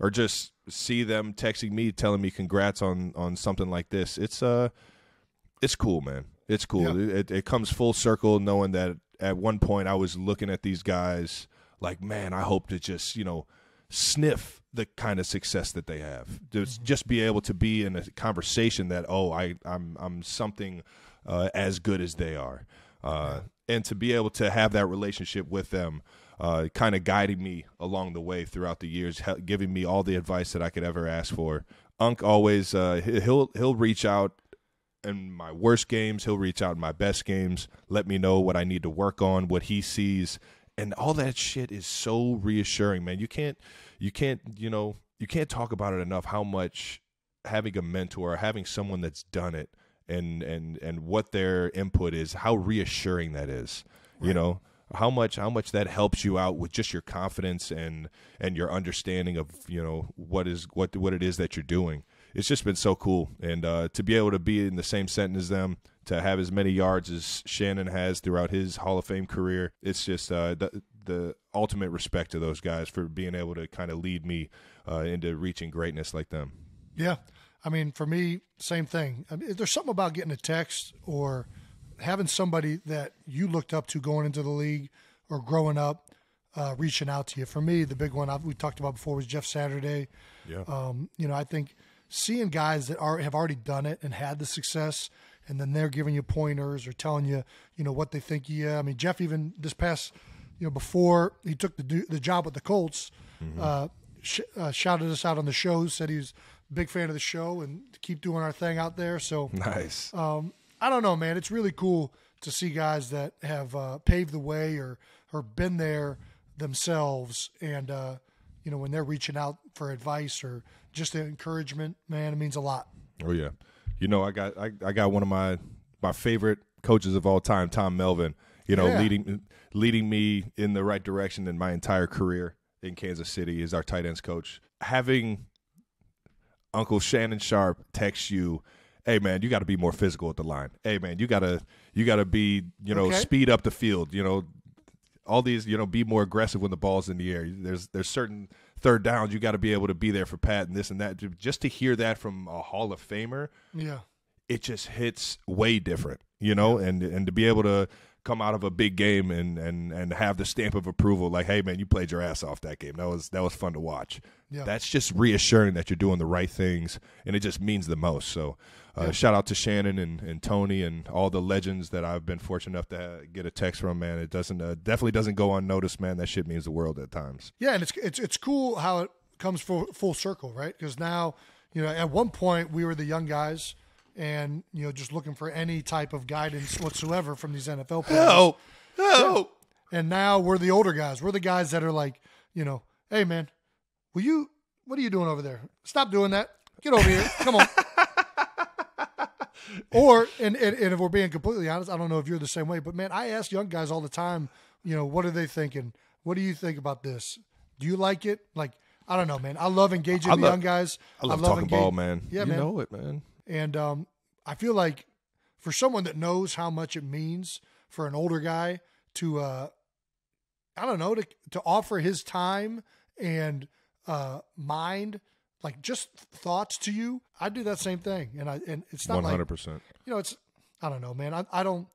or just see them texting me, telling me congrats on on something like this. It's uh. It's cool, man. It's cool. Yeah. It, it comes full circle knowing that at one point I was looking at these guys like, man, I hope to just, you know, sniff the kind of success that they have. Just, mm-hmm. just be able to be in a conversation that, oh, I, I'm I'm something uh, as good as they are. Uh, and to be able to have that relationship with them, uh, kind of guiding me along the way throughout the years, giving me all the advice that I could ever ask for. Unc always, uh, he'll he'll reach out in my worst games. He'll reach out in my best games, let me know what I need to work on, what he sees. And all that shit is so reassuring, man. You can't, you can't, you know, you can't talk about it enough how much having a mentor, having someone that's done it, and and and what their input is, how reassuring that is, right. You know, how much how much that helps you out with just your confidence and and your understanding of, you know, what is what what it is that you're doing. It's just been so cool, and uh, to be able to be in the same sentence as them, to have as many yards as Shannon has throughout his Hall of Fame career, it's just uh, the the ultimate respect to those guys for being able to kind of lead me uh, into reaching greatness like them. Yeah. I mean, for me, same thing. I mean, there's something about getting a text or having somebody that you looked up to going into the league or growing up uh, reaching out to you. For me, the big one I've, we talked about before was Jeff Saturday. Yeah. Um, you know, I think seeing guys that are have already done it and had the success, and then they're giving you pointers or telling you, you know, what they think. Yeah. I mean, Jeff, even this past, you know, before he took the the job with the Colts, mm-hmm. uh, sh uh, shouted us out on the show, said he was big fan of the show and keep doing our thing out there. So nice. Um, I don't know, man. It's really cool to see guys that have uh, paved the way or, or been there themselves. And, uh, you know, when they're reaching out for advice or just encouragement, man, it means a lot. Oh yeah. You know, I got, I, I got one of my, my favorite coaches of all time, Tom Melvin, you know, yeah. leading, leading me in the right direction in my entire career in Kansas City is our tight ends coach. Having Uncle Shannon Sharpe texts you, "Hey man, you got to be more physical at the line. Hey man, you gotta you gotta be you know okay. speed up the field. You know, all these you know be more aggressive when the ball's in the air. There's there's certain third downs you got to be able to be there for Pat and this and that." Just to hear that from a Hall of Famer, yeah, it just hits way different, you know. Yeah. And and to be able to come out of a big game and and and have the stamp of approval, like, "Hey man, you played your ass off that game. That was that was fun to watch." Yeah. That's just reassuring that you're doing the right things, and it just means the most. So uh, yeah. Shout out to Shannon and, and Tony and all the legends that I've been fortunate enough to get a text from, man. It doesn't uh, definitely doesn't go unnoticed, man. That shit means the world at times. Yeah, and it's it's it's cool how it comes full, full circle, right? Because now, you know, at one point we were the young guys and, you know, just looking for any type of guidance whatsoever from these N F L players. No, no. Yeah. And now we're the older guys. We're the guys that are like, you know, "Hey man, will you, what are you doing over there? Stop doing that. Get over here. Come on." Or, and, and, and if we're being completely honest, I don't know if you're the same way, but man, I ask young guys all the time, you know, what are they thinking? What do you think about this? Do you like it? Like, I don't know, man. I love engaging I love, the young guys. I love, I love talking ball, man. Yeah, man. You know it, man. And um, I feel like for someone that knows how much it means for an older guy to, uh, I don't know, to, to offer his time and uh, mind, like just thoughts to you, I do that same thing. And I, and it's not one hundred percent. Like, you know, it's, I don't know, man. I, I don't,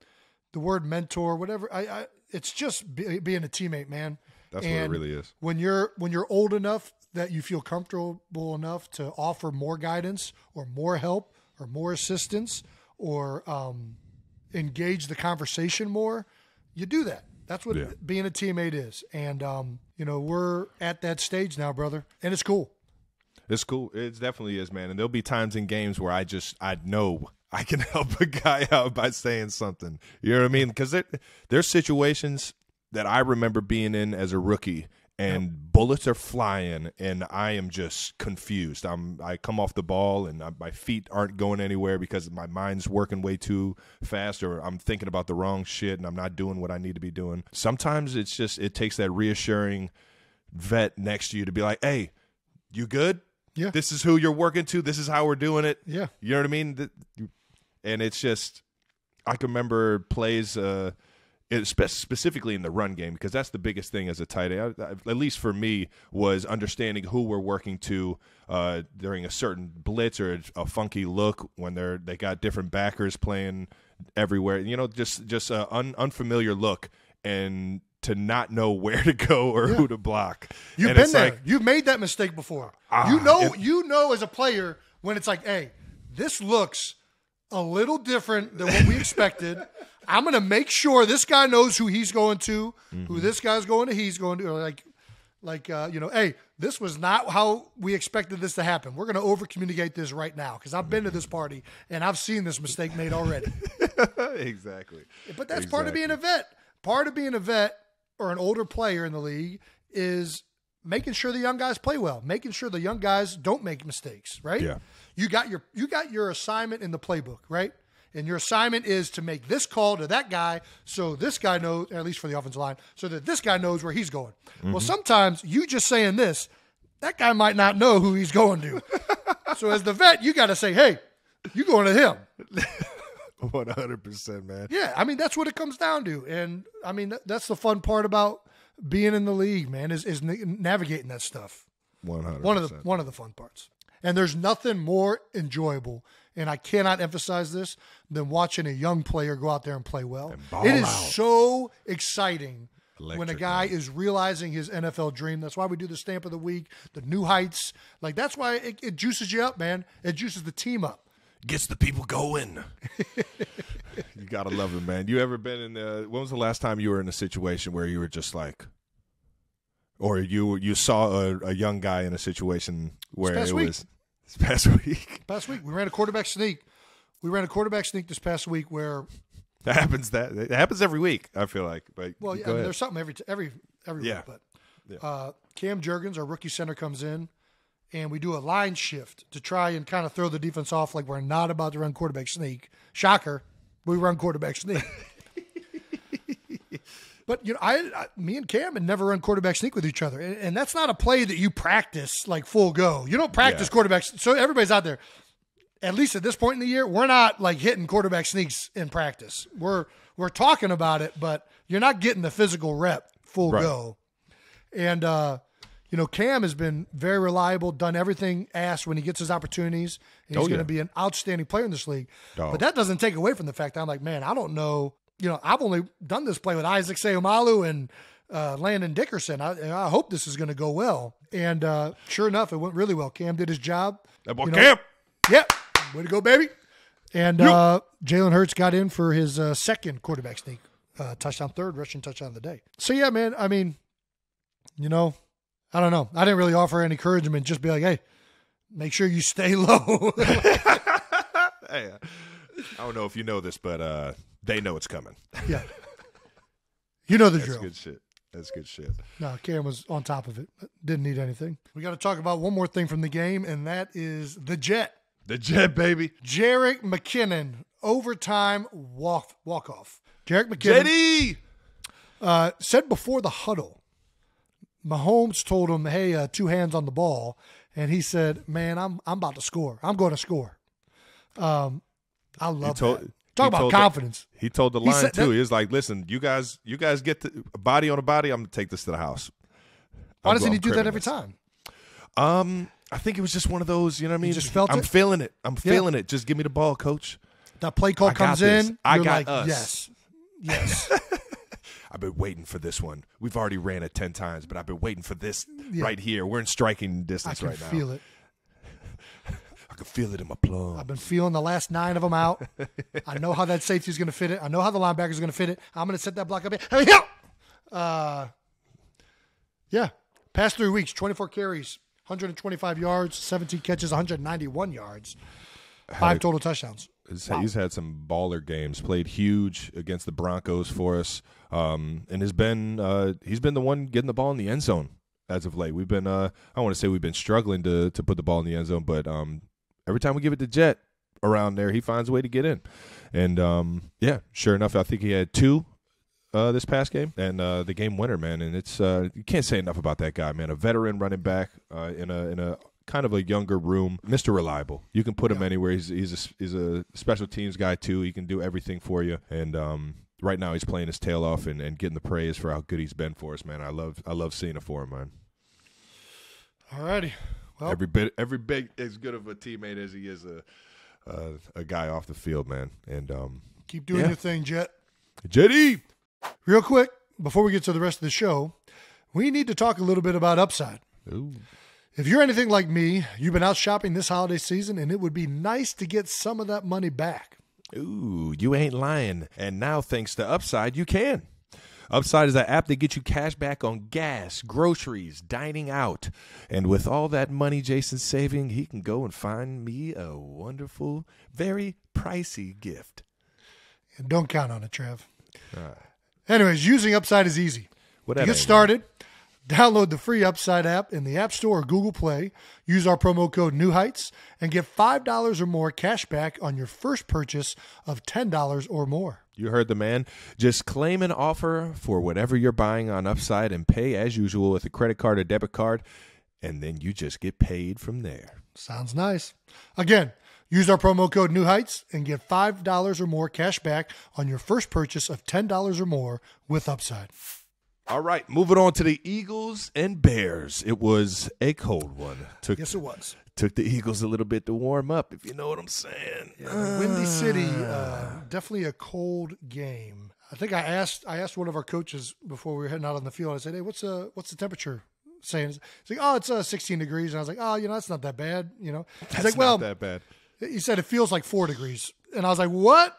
the word mentor, whatever, I, I it's just be, being a teammate, man. That's and what it really is. When you're, when you're old enough that you feel comfortable enough to offer more guidance or more help, or more assistance, or um, engage the conversation more, you do that. That's what yeah. being a teammate is. And, um, you know, we're at that stage now, brother, and it's cool. It's cool. It definitely is, man. And there'll be times in games where I just, I know I can help a guy out by saying something. You know what I mean? Because there, there's situations that I remember being in as a rookie, and yep. bullets are flying, and I am just confused. I'm I come off the ball, and I, my feet aren't going anywhere because my mind's working way too fast, or I'm thinking about the wrong shit, and I'm not doing what I need to be doing. Sometimes it's just it takes that reassuring vet next to you to be like, "Hey, you good? Yeah, this is who you're working to. This is how we're doing it. Yeah, you know what I mean." And it's just I can remember plays. Uh, It, spe specifically in the run game, because that's the biggest thing as a tight end, I, I, at least for me, was understanding who we're working to uh, during a certain blitz or a, a funky look when they're they got different backers playing everywhere. You know, just just an un unfamiliar look and to not know where to go or yeah. who to block. You've and been there. Like, you've made that mistake before. Ah, you know, it, you know as a player when it's like, "Hey, this looks a little different than what we expected. I'm going to make sure this guy knows who he's going to, mm-hmm. who this guy's going to, he's going to. Like, like uh, you know, hey, this was not how we expected this to happen. We're going to over-communicate this right now because I've been to this party and I've seen this mistake made already. Exactly. But that's exactly. part of being a vet. Part of being a vet or an older player in the league is making sure the young guys play well, making sure the young guys don't make mistakes, right? Yeah. You got your you got your assignment in the playbook, right? And your assignment is to make this call to that guy so this guy knows, at least for the offensive line, so that this guy knows where he's going. Mm-hmm. Well, sometimes you just saying this, that guy might not know who he's going to. So as the vet, you got to say, hey, you going to him. one hundred percent, man. Yeah, I mean, that's what it comes down to. And, I mean, that's the fun part about being in the league, man, is is navigating that stuff. one hundred percent. One of the, one of the fun parts. And there's nothing more enjoyable, and I cannot emphasize this, than watching a young player go out there and play well. And it is out. so exciting Electric, when a guy man. is realizing his N F L dream. That's why we do the Stamp of the Week, the New Heights. Like, that's why it, it juices you up, man. It juices the team up. Gets the people going. You got to love it, man. You ever been in the – when was the last time you were in a situation where you were just like – or you you saw a, a young guy in a situation where it week. was – This past week. Past week. We ran a quarterback sneak. We ran a quarterback sneak this past week where that happens that it happens every week, I feel like. But well, yeah, I mean, there's something every every every yeah. week, but yeah. uh, Cam Jurgens, our rookie center, comes in and we do a line shift to try and kind of throw the defense off like we're not about to run quarterback sneak. Shocker. We run quarterback sneak. But, you know, I, I, me and Cam had never run quarterback sneak with each other. And, and that's not a play that you practice like full go. You don't practice yeah. quarterback. So everybody's out there. At least at this point in the year, we're not like hitting quarterback sneaks in practice. We're, we're talking about it, but you're not getting the physical rep full right. go. And, uh, you know, Cam has been very reliable, done everything asked when he gets his opportunities. And he's oh, yeah. going to be an outstanding player in this league. Dog. But that doesn't take away from the fact that I'm like, man, I don't know. You know, I've only done this play with Isaac Seumalo and uh, Landon Dickerson. I, and I hope this is going to go well. And uh, sure enough, it went really well. Cam did his job. That boy, you know, Cam. Yep. Yeah, way to go, baby. And yep. uh, Jalen Hurts got in for his uh, second quarterback sneak. Uh, touchdown, third rushing touchdown of the day. So, yeah, man, I mean, you know, I don't know. I didn't really offer any encouragement. Just be like, hey, make sure you stay low. Hey, I don't know if you know this, but uh, they know it's coming. Yeah. You know the drill. That's good shit. That's good shit. No, Cam was on top of it. Didn't need anything. We got to talk about one more thing from the game, and that is the Jet. The Jet, baby. Jerrick McKinnon, overtime walk, walk-off. Jerrick McKinnon. Jetty! Uh, said before the huddle, Mahomes told him, hey, uh, two hands on the ball. And he said, man, I'm, I'm about to score. I'm going to score. Um, I love told, that. Talk about confidence. The, he told the line, he too. He was like, listen, you guys you guys get the body on a body. I'm going to take this to the house. Why I'm, doesn't I'm he do that every time? Um, I think it was just one of those, you know what I mean? You just felt I'm it? feeling it. I'm yeah. feeling it. Just give me the ball, coach. That play call I comes in. You're I got like, us. Yes. Yes. I've been waiting for this one. We've already ran it ten times, but I've been waiting for this yeah. right here. We're in striking distance right now. I can feel it. I can feel it in my plum. I've been feeling the last nine of them out. I know how that safety is going to fit it. I know how the linebacker is going to fit it. I'm going to set that block up in. I mean, uh, yeah. Past three weeks, twenty-four carries, one hundred twenty-five yards, seventeen catches, one hundred ninety-one yards, five total touchdowns. He's, wow. he's had some baller games. Played huge against the Broncos for us, um, and has been uh, he's been the one getting the ball in the end zone as of late. We've been uh, I want to say we've been struggling to to put the ball in the end zone, but. Um, Every time we give it to Jet around there, he finds a way to get in. And, um, yeah, sure enough, I think he had two uh, this past game and uh, the game winner, man. And it's uh, you can't say enough about that guy, man. A veteran running back uh, in a in a kind of a younger room, Mister Reliable. You can put him yeah. anywhere. He's he's a, he's a special teams guy, too. He can do everything for you. And um, right now he's playing his tail off and, and getting the praise for how good he's been for us, man. I love, I love seeing it for him, man. All righty. Well, every bit, every bit as good of a teammate as he is a uh, a guy off the field, man. And um, keep doing yeah. your thing, Jet. Jetty! Real quick, before we get to the rest of the show, we need to talk a little bit about Upside. Ooh. If you're anything like me, you've been out shopping this holiday season, and it would be nice to get some of that money back. Ooh, you ain't lying. And now thanks to Upside, you can. Upside is an app that gets you cash back on gas, groceries, dining out. And with all that money Jason's saving, he can go and find me a wonderful, very pricey gift. Don't count on it, Trev. Right. Anyways, using Upside is easy. What to get started, right? Download the free Upside app in the App Store or Google Play. Use our promo code New Heights and get five dollars or more cash back on your first purchase of ten dollars or more. You heard the man. Just claim an offer for whatever you're buying on Upside and pay as usual with a credit card or debit card, and then you just get paid from there. Sounds nice. Again, use our promo code New Heights and get five dollars or more cash back on your first purchase of ten dollars or more with Upside. All right, moving on to the Eagles and Bears. It was a cold one. Took, yes, it was. Took the Eagles a little bit to warm up, if you know what I'm saying. Yeah, uh, Windy City, uh, definitely a cold game. I think I asked I asked one of our coaches before we were heading out on the field. I said, hey, what's, uh, what's the temperature saying? He's like, oh, it's uh, sixteen degrees. And I was like, oh, you know, that's not that bad. You know, that's He's like, not well, that bad. He said it feels like four degrees. And I was like, what?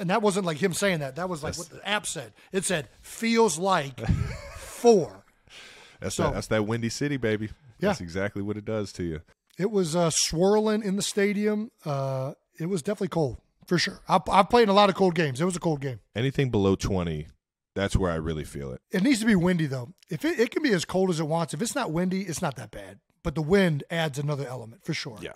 And that wasn't like him saying that. That was like that's, what the app said. It said, feels like four. That's, so, that, that's that Windy City, baby. Yeah. That's exactly what it does to you. It was uh, swirling in the stadium. Uh, it was definitely cold, for sure. I, I played in a lot of cold games. It was a cold game. Anything below twenty, that's where I really feel it. It needs to be windy, though. If it, it can be as cold as it wants. If it's not windy, it's not that bad. But the wind adds another element, for sure. Yeah.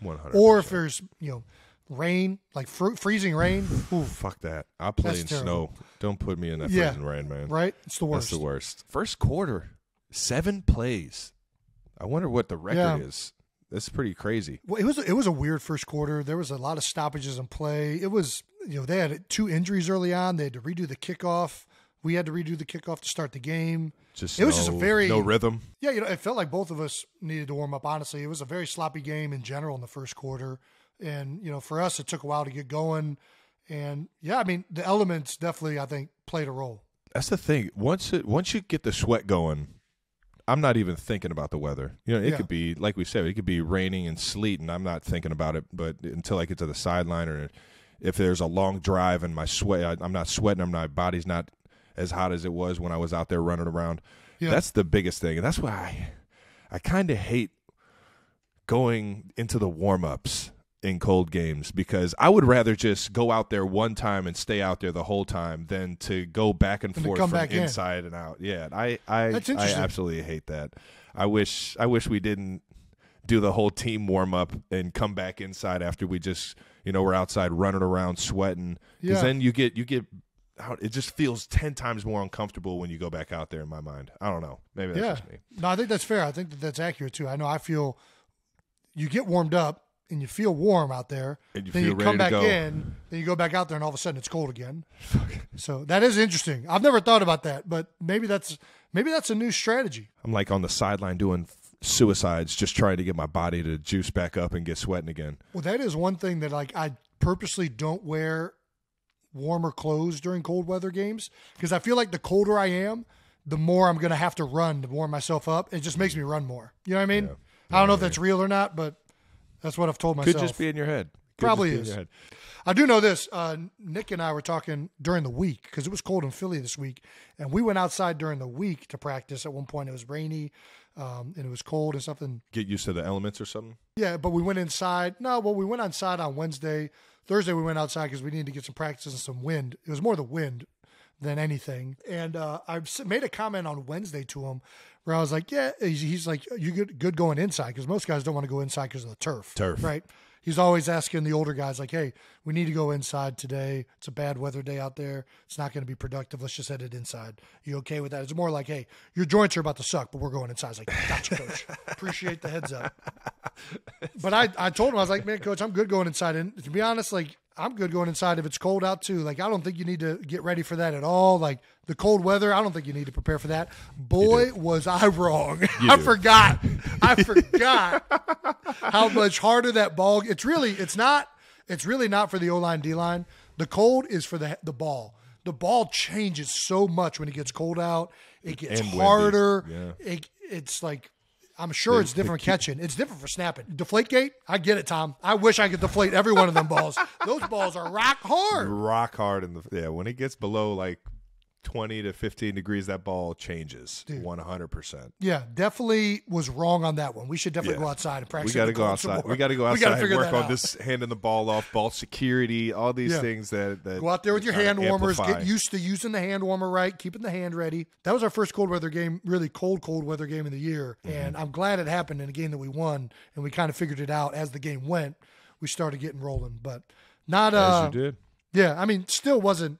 one hundred percent. Or if there's, you know, rain, like fr freezing rain. Ooh, fuck that. I play That's in terrible. Snow. Don't put me in that yeah, freezing rain, man. Right? It's the worst. It's the worst. First quarter, seven plays. I wonder what the record yeah. is. That's pretty crazy. Well, it was it was a weird first quarter. There was a lot of stoppages in play. It was, you know, they had two injuries early on. They had to redo the kickoff. We had to redo the kickoff to start the game. Just it was no, just a very no rhythm. Yeah, you know, it felt like both of us needed to warm up. Honestly, it was a very sloppy game in general in the first quarter, and you know, for us, it took a while to get going. And yeah, I mean, the elements definitely, I think, played a role. That's the thing. Once it once you get the sweat going, I'm not even thinking about the weather. You know, it yeah. could be like we said, it could be raining and sleet, and I'm not thinking about it. But until I get to the sideline, or if there's a long drive and my sweat, I, I'm not sweating, I'm not, my body's not as hot as it was when I was out there running around. Yeah. That's the biggest thing. And that's why I, I kind of hate going into the warm-ups in cold games, because I would rather just go out there one time and stay out there the whole time than to go back and, and forth from inside in. and out. Yeah, I I, that's I absolutely hate that. I wish I wish we didn't do the whole team warm-up and come back inside after we just, you know, we're outside running around sweating. Because yeah. then you get you get – it just feels ten times more uncomfortable when you go back out there, in my mind. I don't know. Maybe that's yeah. just me. No, I think that's fair. I think that that's accurate, too. I know I feel you get warmed up and you feel warm out there. And you then feel you ready come to back go. in, then you go back out there, and all of a sudden it's cold again. So that is interesting. I've never thought about that, but maybe that's maybe that's a new strategy. I'm like on the sideline doing suicides, just trying to get my body to juice back up and get sweating again. Well, that is one thing that like I purposely don't wear warmer clothes during cold weather games, because I feel like the colder I am, the more I'm going to have to run to warm myself up. It just makes me run more. You know what I mean? Yeah, I don't know right. if that's real or not, but that's what I've told myself. Could just be in your head. Could Probably is. Head. I do know this. Uh, Nick and I were talking during the week, because it was cold in Philly this week, and we went outside during the week to practice. At one point it was rainy um, and it was cold and something. Get used to the elements or something? Yeah, but we went inside. No, well, we went inside on Wednesday. Thursday we went outside because we needed to get some practice and some wind. It was more the wind than anything. And uh, I made a comment on Wednesday to him where I was like, yeah, he's like, you good, good going inside? Because most guys don't want to go inside because of the turf. Turf. Right. He's always asking the older guys like, hey, we need to go inside today. It's a bad weather day out there. It's not going to be productive. Let's just head it inside. You okay with that? It's more like, hey, your joints are about to suck, but we're going inside. It's like, gotcha, coach. Appreciate the heads up. But I, I told him, I was like, man, coach, I'm good going inside. And to be honest, like, I'm good going inside if it's cold out too. Like, I don't think you need to get ready for that at all. Like, the cold weather, I don't think you need to prepare for that. Boy, was I wrong. I forgot. I forgot how much harder that ball. It's really, it's not, it's really not for the O-line, D-line. The cold is for the the ball. The ball changes so much when it gets cold out. It gets harder. Yeah. It, it's like, I'm sure it's different catching. It's different for snapping. Deflategate, I get it, Tom. I wish I could deflate every one of them balls. Those balls are rock hard. Rock hard. In the, yeah, when it gets below like twenty to fifteen degrees, that ball changes. Dude. one hundred percent. Yeah, definitely was wrong on that one. We should definitely yeah. go outside and practice. We got to go outside. We got to go outside and work on this, handing the ball off, ball security, all these yeah. things that, that. Go out there with your hand warmers. Amplify. Get used to using the hand warmer right, keeping the hand ready. That was our first cold weather game, really cold, cold weather game of the year. Mm-hmm. And I'm glad it happened in a game that we won, and we kind of figured it out as the game went. We started getting rolling, but not. Uh, as you did. Yeah, I mean, still wasn't.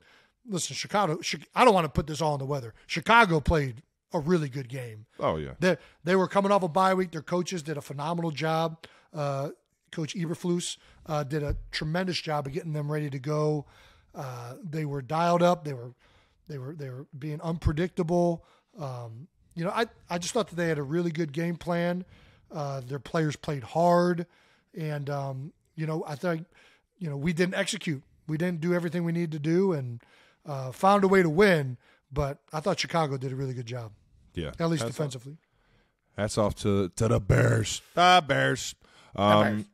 Listen, Chicago, I don't want to put this all on the weather. Chicago played a really good game. Oh, yeah. They, they were coming off a bye week. Their coaches did a phenomenal job. Uh, Coach Eberflus uh, did a tremendous job of getting them ready to go. Uh, they were dialed up. They were they were, they were being unpredictable. Um, you know, I, I just thought that they had a really good game plan. Uh, their players played hard. And, um, you know, I think, you know, we didn't execute. We didn't do everything we needed to do. And, Uh, found a way to win, but I thought Chicago did a really good job. Yeah. At least hats defensively. Off. Hats off to, to the Bears. The Bears. Um, the Bears.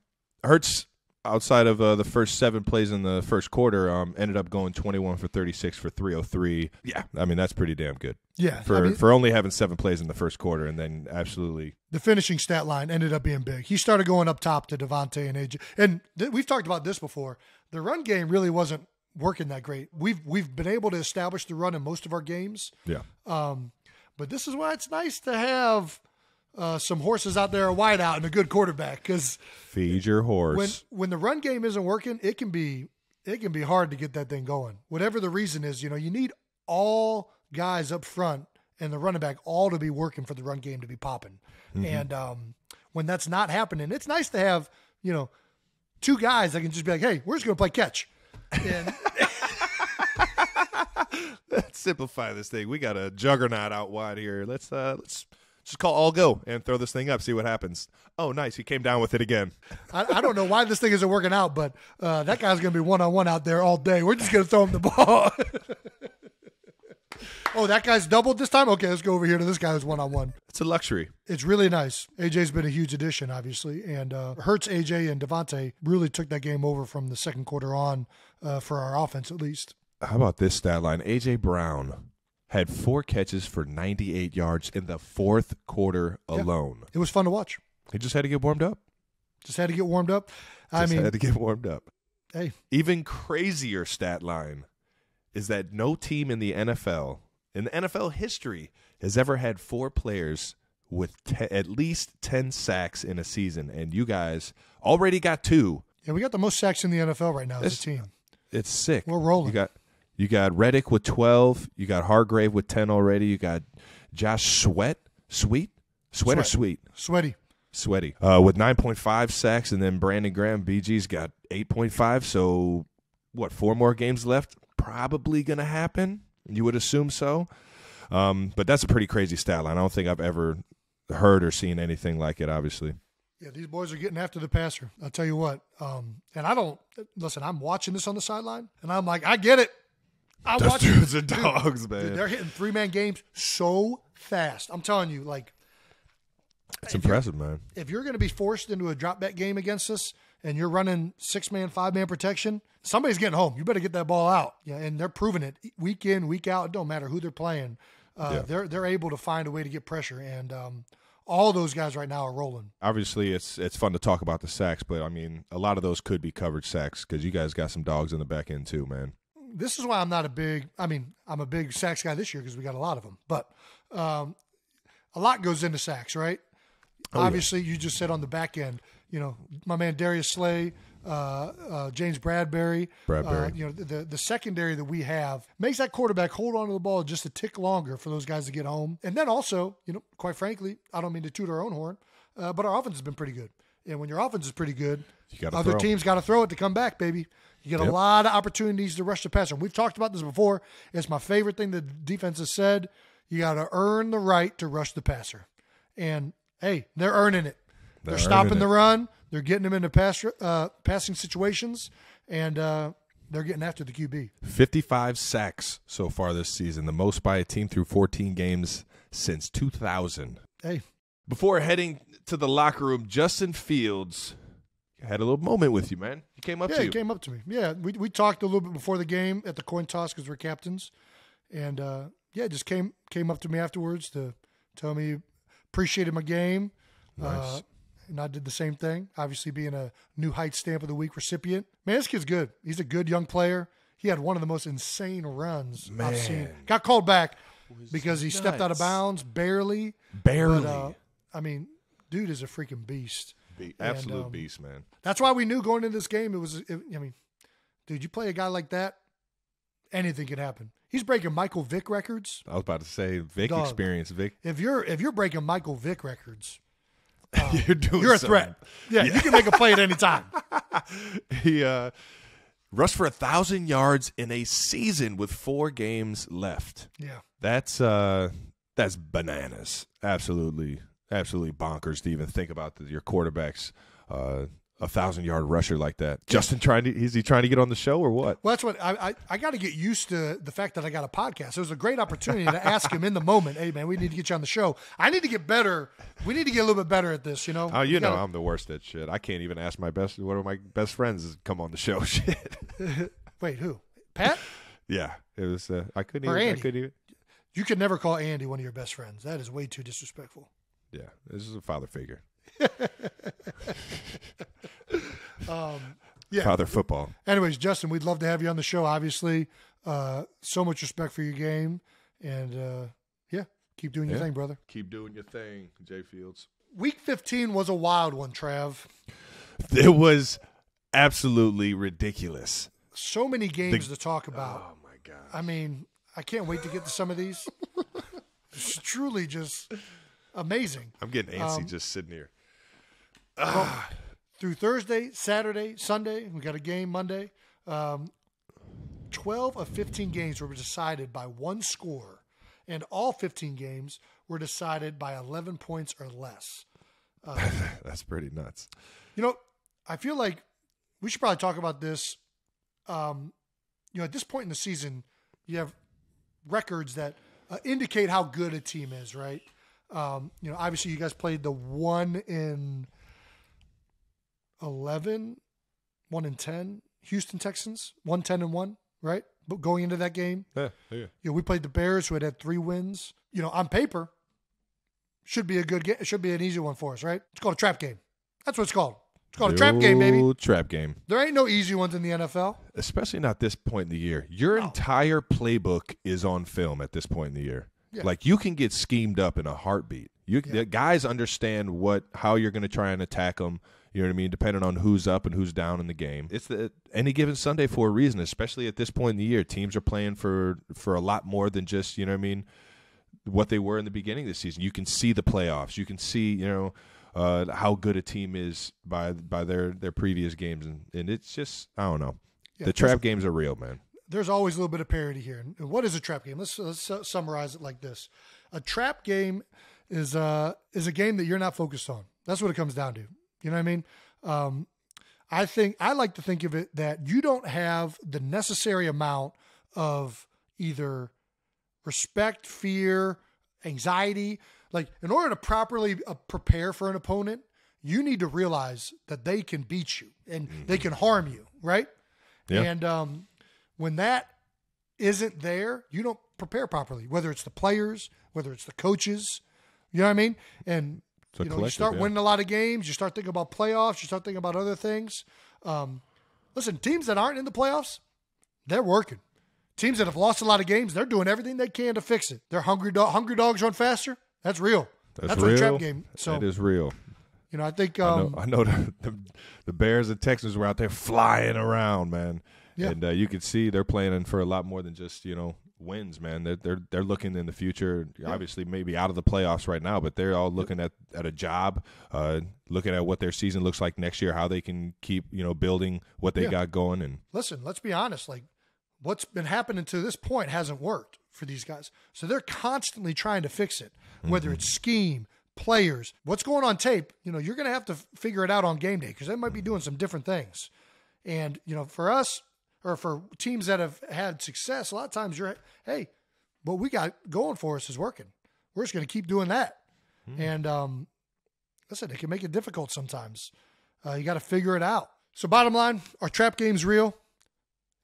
Hurts, outside of uh, the first seven plays in the first quarter, um, ended up going twenty-one for thirty-six for three oh three. Yeah. I mean, that's pretty damn good. Yeah. For, I mean, for only having seven plays in the first quarter, and then absolutely. The finishing stat line ended up being big. He started going up top to Devontae and A J. And th we've talked about this before. The run game really wasn't working that great. We've we've been able to establish the run in most of our games. Yeah. Um, but this is why it's nice to have uh, some horses out there, a wideout, and a good quarterback. Because feed your horse. When when the run game isn't working, it can be it can be hard to get that thing going. Whatever the reason is, you know, you need all guys up front and the running back all to be working for the run game to be popping. Mm-hmm. And um, when that's not happening, it's nice to have, you know, two guys that can just be like, hey, we're just going to play catch. And let's simplify this thing. We got a juggernaut out wide here. Let's uh, let's just call all go and throw this thing up, see what happens. Oh, nice. He came down with it again. I, I don't know why this thing isn't working out, but uh, that guy's going to be one-on-one out there all day. We're just going to throw him the ball. Oh, that guy's doubled this time? Okay, let's go over here to this guy who's one-on-one. It's a luxury. It's really nice. A J's been a huge addition, obviously. And uh, Hurts, A J, and Devontae really took that game over from the second quarter on uh, for our offense, at least. How about this stat line? A J Brown had four catches for ninety-eight yards in the fourth quarter alone. Yeah, it was fun to watch. He just had to get warmed up. Just had to get warmed up. I just mean, had to get warmed up. Hey. Even crazier stat line is that no team in the N F L, in the N F L history, has ever had four players with te at least ten sacks in a season, and you guys already got two. Yeah, we got the most sacks in the N F L right now it's, as a team. It's sick. We're rolling. You got you got Reddick with twelve. You got Hargrave with ten already. You got Josh Sweat, Sweet, Sweat, Sweat. or Sweet, Sweaty, Sweaty, uh, with nine point five sacks, and then Brandon Graham, B G's got eight point five. So what? Four more games left. Probably gonna happen. You would assume so. Um, but that's a pretty crazy stat line. I don't think I've ever heard or seen anything like it, obviously. Yeah, these boys are getting after the passer. I'll tell you what. Um, and I don't – listen, I'm watching this on the sideline, and I'm like, I get it. I Those watch dudes it. are dogs, dude, man. Dude, they're hitting three-man games so fast. I'm telling you, like – it's impressive, man. If you're going to be forced into a drop-back game against us, and you're running six-man, five-man protection, somebody's getting home. You better get that ball out. Yeah, and they're proving it week in, week out. It don't matter who they're playing. Uh, yeah. They're they're able to find a way to get pressure, and um, all those guys right now are rolling. Obviously, it's it's fun to talk about the sacks, but, I mean, a lot of those could be covered sacks because you guys got some dogs in the back end too, man. This is why I'm not a big – I mean, I'm a big sacks guy this year because we got a lot of them. But um, a lot goes into sacks, right? Oh, obviously, yeah. You just said on the back end – you know, my man Darius Slay, uh, uh, James Bradbury, Bradbury. Uh, you know, the the secondary that we have makes that quarterback hold on to the ball just a tick longer for those guys to get home. And then also, you know, quite frankly, I don't mean to toot our own horn, uh, but our offense has been pretty good. And when your offense is pretty good, you gotta other throw. teams got to throw it to come back, baby. You get yep. a lot of opportunities to rush the passer. We've talked about this before. It's my favorite thing the defense has said. You got to earn the right to rush the passer. And, hey, they're earning it. They're, They're stopping the run. They're getting them into pass, uh, passing situations, and uh, they're getting after the Q B. fifty-five sacks so far this season, the most by a team through fourteen games since two thousand. Hey, Before heading to the locker room, Justin Fields had a little moment with you, man. He came up yeah, to you. Yeah, he came up to me. Yeah, we we talked a little bit before the game at the coin toss because we're captains. And, uh, yeah, just came came up to me afterwards to tell me he appreciated my game. Nice. Uh, and I did the same thing, obviously being a New Heights Stamp of the Week recipient. Man, this kid's good. He's a good young player. He had one of the most insane runs man. I've seen. Got called back because he nuts. stepped out of bounds barely. Barely. But, uh, I mean, dude is a freaking beast. Be- absolute and, um, beast, man. That's why we knew going into this game. It was, it, I mean, dude, you play a guy like that, anything could happen. He's breaking Michael Vick records. I was about to say Vick Dog, experience. Vick. If you're if you're breaking Michael Vick records, um, you're doing you're a something. threat. Yeah, yeah, you can make a play at any time. He uh, rushed for a thousand yards in a season with four games left. Yeah, that's uh, that's bananas. Absolutely. Absolutely bonkers to even think about the, your quarterback's uh, a thousand yard rusher like that. Justin trying to is he trying to get on the show or what? Well, that's what I I, I got to get used to the fact that I got a podcast. It was a great opportunity to ask him in the moment. Hey man, we need to get you on the show. I need to get better. We need to get a little bit better at this. You know. Oh, you, you know gotta, I'm the worst at shit. I can't even ask my best. One of my best friends is come on the show. Shit. Wait, who? Pat? Yeah, it was. Uh, I couldn't or even. Andy. I couldn't even. You could never call Andy one of your best friends. That is way too disrespectful. Yeah, this is a father figure. um, yeah. Father football. Anyways, Justin, we'd love to have you on the show, obviously. Uh, so much respect for your game. And, uh, yeah, keep doing yeah. your thing, brother. Keep doing your thing, Jay Fields. Week fifteen was a wild one, Trav. It was absolutely ridiculous. So many games the, to talk about. Oh, my God. I mean, I can't wait to get to some of these. It's truly just... amazing. I'm getting antsy um, just sitting here. Well, through Thursday, Saturday, Sunday, we got a game Monday. Um, twelve of fifteen games were decided by one score, and all fifteen games were decided by eleven points or less. Um, That's pretty nuts. You know, I feel like we should probably talk about this. Um, you know, at this point in the season, you have records that uh, indicate how good a team is, right? Um, you know, obviously you guys played the one in eleven, one in ten, Houston Texans, one ten and one, right? But going into that game, yeah, yeah. You know, we played the Bears who had had three wins, you know, on paper should be a good game. It should be an easy one for us, right? It's called a trap game. That's what it's called. It's called a trap game, baby. Trap game. There ain't no easy ones in the N F L. Especially not this point in the year. Your oh. entire playbook is on film at this point in the year. Yeah. Like, you can get schemed up in a heartbeat. You yeah. the guys understand what how you're going to try and attack them, you know what I mean, depending on who's up and who's down in the game. It's the, any given Sunday for a reason, especially at this point in the year. Teams are playing for, for a lot more than just, you know what I mean, what they were in the beginning of the season. You can see the playoffs. You can see, you know, uh, how good a team is by by their, their previous games. And, and it's just, I don't know. Yeah, the trap games are real, man. There's always a little bit of parody here. And what is a trap game? Let's, let's uh, summarize it like this. A trap game is uh, is a game that you're not focused on. That's what it comes down to. You know what I mean? Um, I think I like to think of it that you don't have the necessary amount of either respect, fear, anxiety. Like, in order to properly uh, prepare for an opponent, you need to realize that they can beat you and mm-hmm. they can harm you, right? Yeah. And um when that isn't there, you don't prepare properly, whether it's the players, whether it's the coaches, you know what I mean? And you, know, you start yeah. winning a lot of games, you start thinking about playoffs, you start thinking about other things. Um, listen, teams that aren't in the playoffs, they're working. Teams that have lost a lot of games, they're doing everything they can to fix it. They're hungry, do- hungry dogs run faster. That's real. That's, That's real. What a trap game. So, that is real. You know, I think um, – I know, I know the, the, the Bears and Texans were out there flying around, man. Yeah. And uh, you can see they're planning for a lot more than just, you know, wins, man. They're they're, they're looking in the future, yeah. obviously maybe out of the playoffs right now, but they're all looking at, at a job, uh, looking at what their season looks like next year, how they can keep, you know, building what they yeah. got going. And listen, let's be honest. Like, what's been happening to this point hasn't worked for these guys. So they're constantly trying to fix it, whether mm-hmm. it's scheme, players, what's going on tape. You know, you're going to have to f- figure it out on game day because they might be doing some different things. And, you know, for us, or for teams that have had success, a lot of times you're, hey, what we got going for us is working. We're just going to keep doing that. Mm. And, um, listen, it can make it difficult sometimes. Uh, you got to figure it out. So bottom line, are trap games real?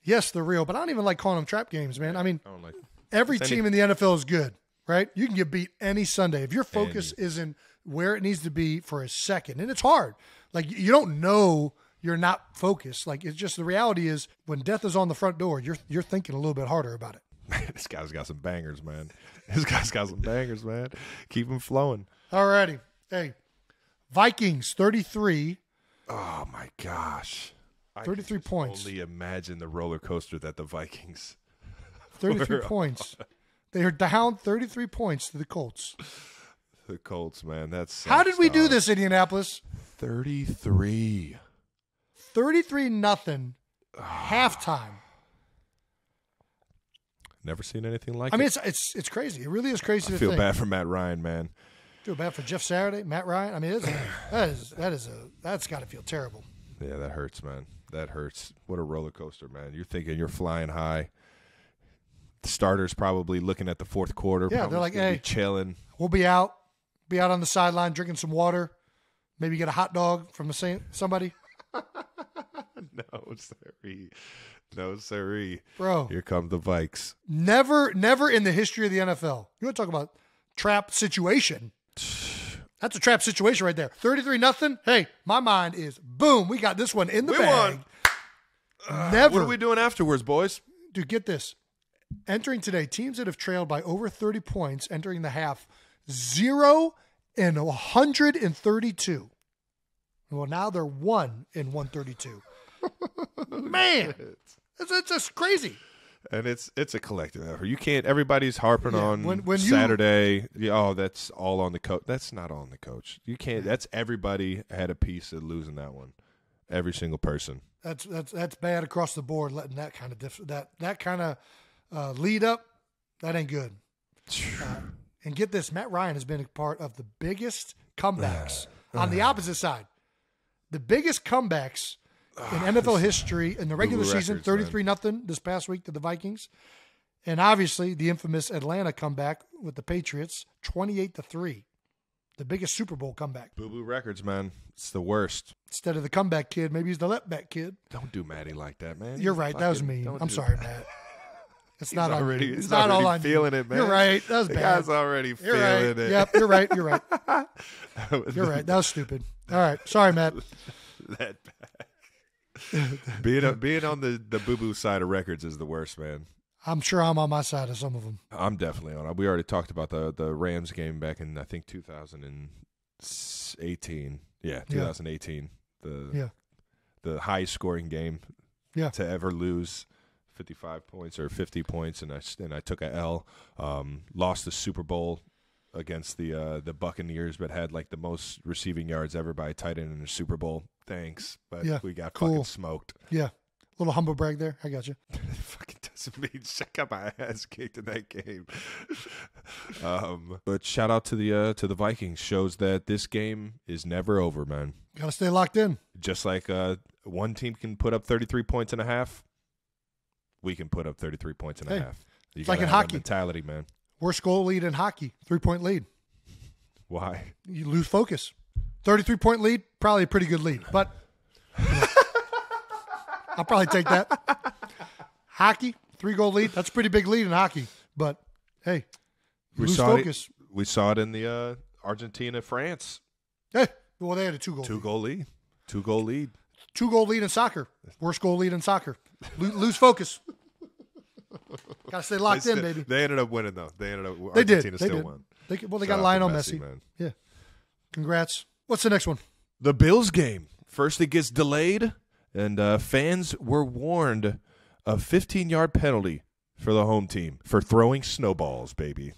Yes, they're real, but I don't even like calling them trap games, man. Yeah, I mean, I don't like every it's team any- in the N F L is good, right? You can get beat any Sunday. If your focus any. isn't where it needs to be for a second, and it's hard. Like, you don't know you're not focused. Like, it's just the reality is when death is on the front door, you're you're thinking a little bit harder about it. Man, this guy's got some bangers, man. This guy's got some bangers, man. Keep them flowing. All righty. Hey, Vikings, thirty-three. Oh, my gosh. thirty-three I can points. Only imagine the roller coaster that the Vikings thirty-three points. On. They are down thirty-three points to the Colts. The Colts, man. That's how did we do this, Indianapolis? thirty-three. thirty-three nothing. Halftime. Never seen anything like it. I mean, it. it's it's it's crazy. It really is crazy I to feel think. bad for Matt Ryan, man. Feel bad for Jeff Saturday, Matt Ryan. I mean, it's, that is that is a that's got to feel terrible. Yeah, that hurts, man. That hurts. What a roller coaster, man. You're thinking you're flying high. The starters probably looking at the fourth quarter. Yeah, they're like, hey, chilling. We'll be out, be out on the sideline drinking some water, maybe get a hot dog from the same somebody. No, sorry. No, sorry. Bro. Here come the Vikes. Never, never in the history of the N F L. You want to talk about trap situation. That's a trap situation right there. thirty-three nothing. Hey, my mind is, boom, we got this one in the we bag. We won. Never. Uh, what are we doing afterwards, boys? Dude, get this. Entering today, teams that have trailed by over thirty points entering the half, zero and one thirty-two. Well, now they're one and one thirty-two. Man, it's, it's just crazy. And it's it's a collective effort. You can't. Everybody's harping yeah, on when, when Saturday. You, oh, that's all on the coach. That's not on the coach. You can't. That's everybody had a piece of losing that one. Every single person. That's that's that's bad across the board. Letting that kind of diff, that that kind of uh, lead up, that ain't good. Uh, and get this, Matt Ryan has been a part of the biggest comebacks on the opposite side. The biggest comebacks. In N F L history, in the regular Google season, thirty-three nothing this past week to the Vikings, and obviously the infamous Atlanta comeback with the Patriots, twenty-eight to three, the biggest Super Bowl comeback. Boo boo records, man. It's the worst. Instead of the comeback kid, maybe he's the letback kid. Don't do Matty like that, man. You're right. Fucking, that was mean. I'm sorry, that. Matt. It's not already. It's, it's not already all on feeling you. It, man. You're right. That was the bad. Guy's already you're feeling right. it. Yep. You're right. You're right. You're right. That was stupid. All right. Sorry, Matt. That bad. being, being on the, the boo-boo side of records is the worst, man. I'm sure I'm on my side of some of them. I'm definitely on. We already talked about the, the Rams game back in, I think, two thousand eighteen. Yeah, twenty eighteen. Yeah. The yeah. the highest-scoring game yeah. to ever lose, fifty-five points or fifty points, and I, and I took a L. Um, lost the Super Bowl against the uh, the Buccaneers, but had like the most receiving yards ever by a tight end in the Super Bowl. Thanks, but yeah, we got cool. fucking smoked. Yeah, little humble brag there. I got you. Fucking doesn't mean shit. Got my ass kicked in that game. um, but shout out to the uh, to the Vikings. Shows that this game is never over, man. Gotta stay locked in. Just like uh, one team can put up thirty-three points and a half, we can put up thirty-three points and hey, a half. You it's like in hockey mentality, man. Worst goal lead in hockey, three-point lead. Why? You lose focus. thirty-three-point lead, probably a pretty good lead, but you know, I'll probably take that. Hockey, three-goal lead, that's a pretty big lead in hockey, but hey, we lose saw focus. It, we saw it in the uh, Argentina-France. Hey, well, they had a two-goal lead. Two-goal lead. Two-goal lead. Two-goal lead in soccer. Worst goal lead in soccer. L- lose focus. Gotta stay locked they in, st- baby. They ended up winning, though. They ended up. Argentina they did. They still did. Won. They, well, they Shout got Lionel Messi. Messi. Man. Yeah. Congrats. What's the next one? The Bills game. First, it gets delayed, and uh, fans were warned a fifteen-yard penalty for the home team for throwing snowballs, baby.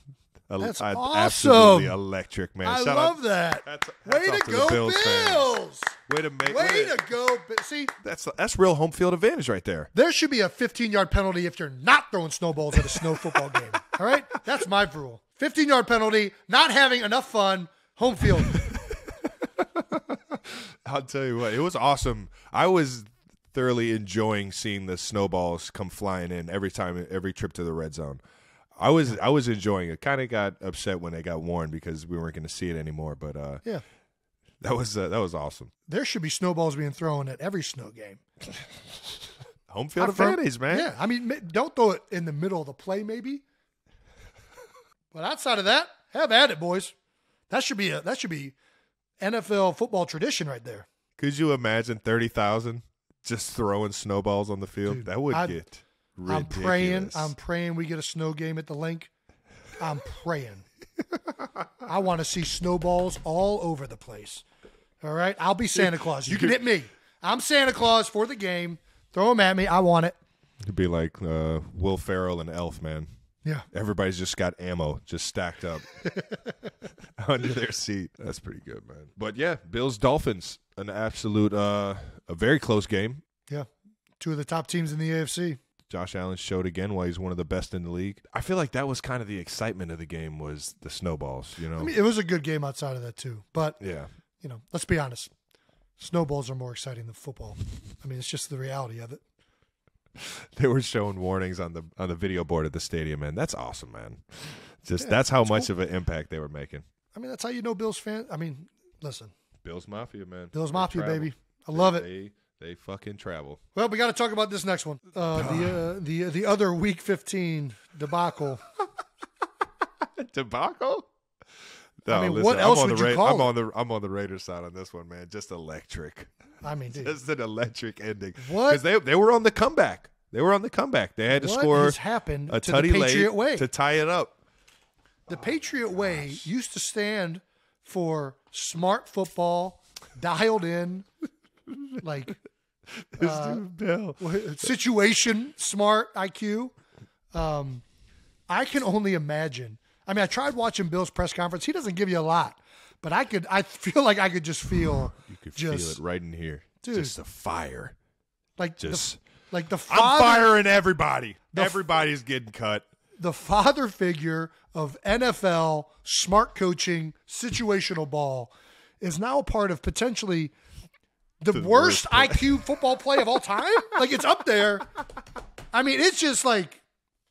That's I, awesome. Absolutely electric, man. I Shout love out. That. That's, that's way to go, Bills. Bills. Way to make. Way, way to it. Go. See, that's that's real home field advantage right there. There should be a fifteen-yard penalty if you're not throwing snowballs at a snow football game. All right, that's my rule. fifteen-yard penalty. Not having enough fun. Home field. I'll tell you what, it was awesome. I was thoroughly enjoying seeing the snowballs come flying in every time, every trip to the red zone. I was I was enjoying it. Kind of got upset when they got warned because we weren't going to see it anymore. But uh, yeah, That was uh, that was awesome. There should be snowballs being thrown at every snow game. Home field advantage, man. Yeah, I mean, don't throw it in the middle of the play, maybe. But outside of that, have at it, boys. That should be a that should be N F L football tradition right there. Could you imagine thirty thousand just throwing snowballs on the field? Dude, that would I'd, get ridiculous. I'm praying. I'm praying we get a snow game at the link. I'm praying. I want to see snowballs all over the place. All right, I'll be Santa Claus. You can hit me. I'm Santa Claus for the game. Throw them at me. I want it. It'd be like uh, Will Ferrell and Elf, man. Yeah. Everybody's just got ammo just stacked up under their seat. That's pretty good, man. But, yeah, Bills-Dolphins, an absolute, uh, a very close game. Yeah. Two of the top teams in the A F C. Josh Allen showed again why he's one of the best in the league. I feel like that was kind of the excitement of the game was the snowballs, you know? I mean, it was a good game outside of that, too. But, yeah, you know, let's be honest. Snowballs are more exciting than football. I mean, it's just the reality of it. They were showing warnings on the on the video board at the stadium, man. That's awesome, man. Just yeah, that's how much cool. of an impact they were making. I mean, that's how you know Bills fans. I mean, listen. Bills Mafia, man. Bills Mafia, baby. I they, love it. They, they fucking travel. Well, we got to talk about this next one. Uh, the uh, the the other Week fifteen debacle. debacle? No, I mean, listen, what else would you Ra- call I'm on the I'm on the Raiders side on this one, man. Just electric. I mean, dude. Just an electric ending. What? Because they they were on the comeback. They were on the comeback. They had to what score has happened a to tutty the Patriot late way? To tie it up. The oh, Patriot gosh. Way used to stand for smart football, dialed in, like this uh, dude Bill. Situation smart I Q. Um, I can only imagine. I mean, I tried watching Bill's press conference. He doesn't give you a lot, but I could. I feel like I could just feel. You could just, feel it right in here, dude, just the fire. Like just, the, like the. Father, I'm firing everybody. The, Everybody's getting cut. The father figure of N F L smart coaching, situational ball, is now a part of potentially the, the worst, worst I Q football play of all time. Like it's up there. I mean, it's just like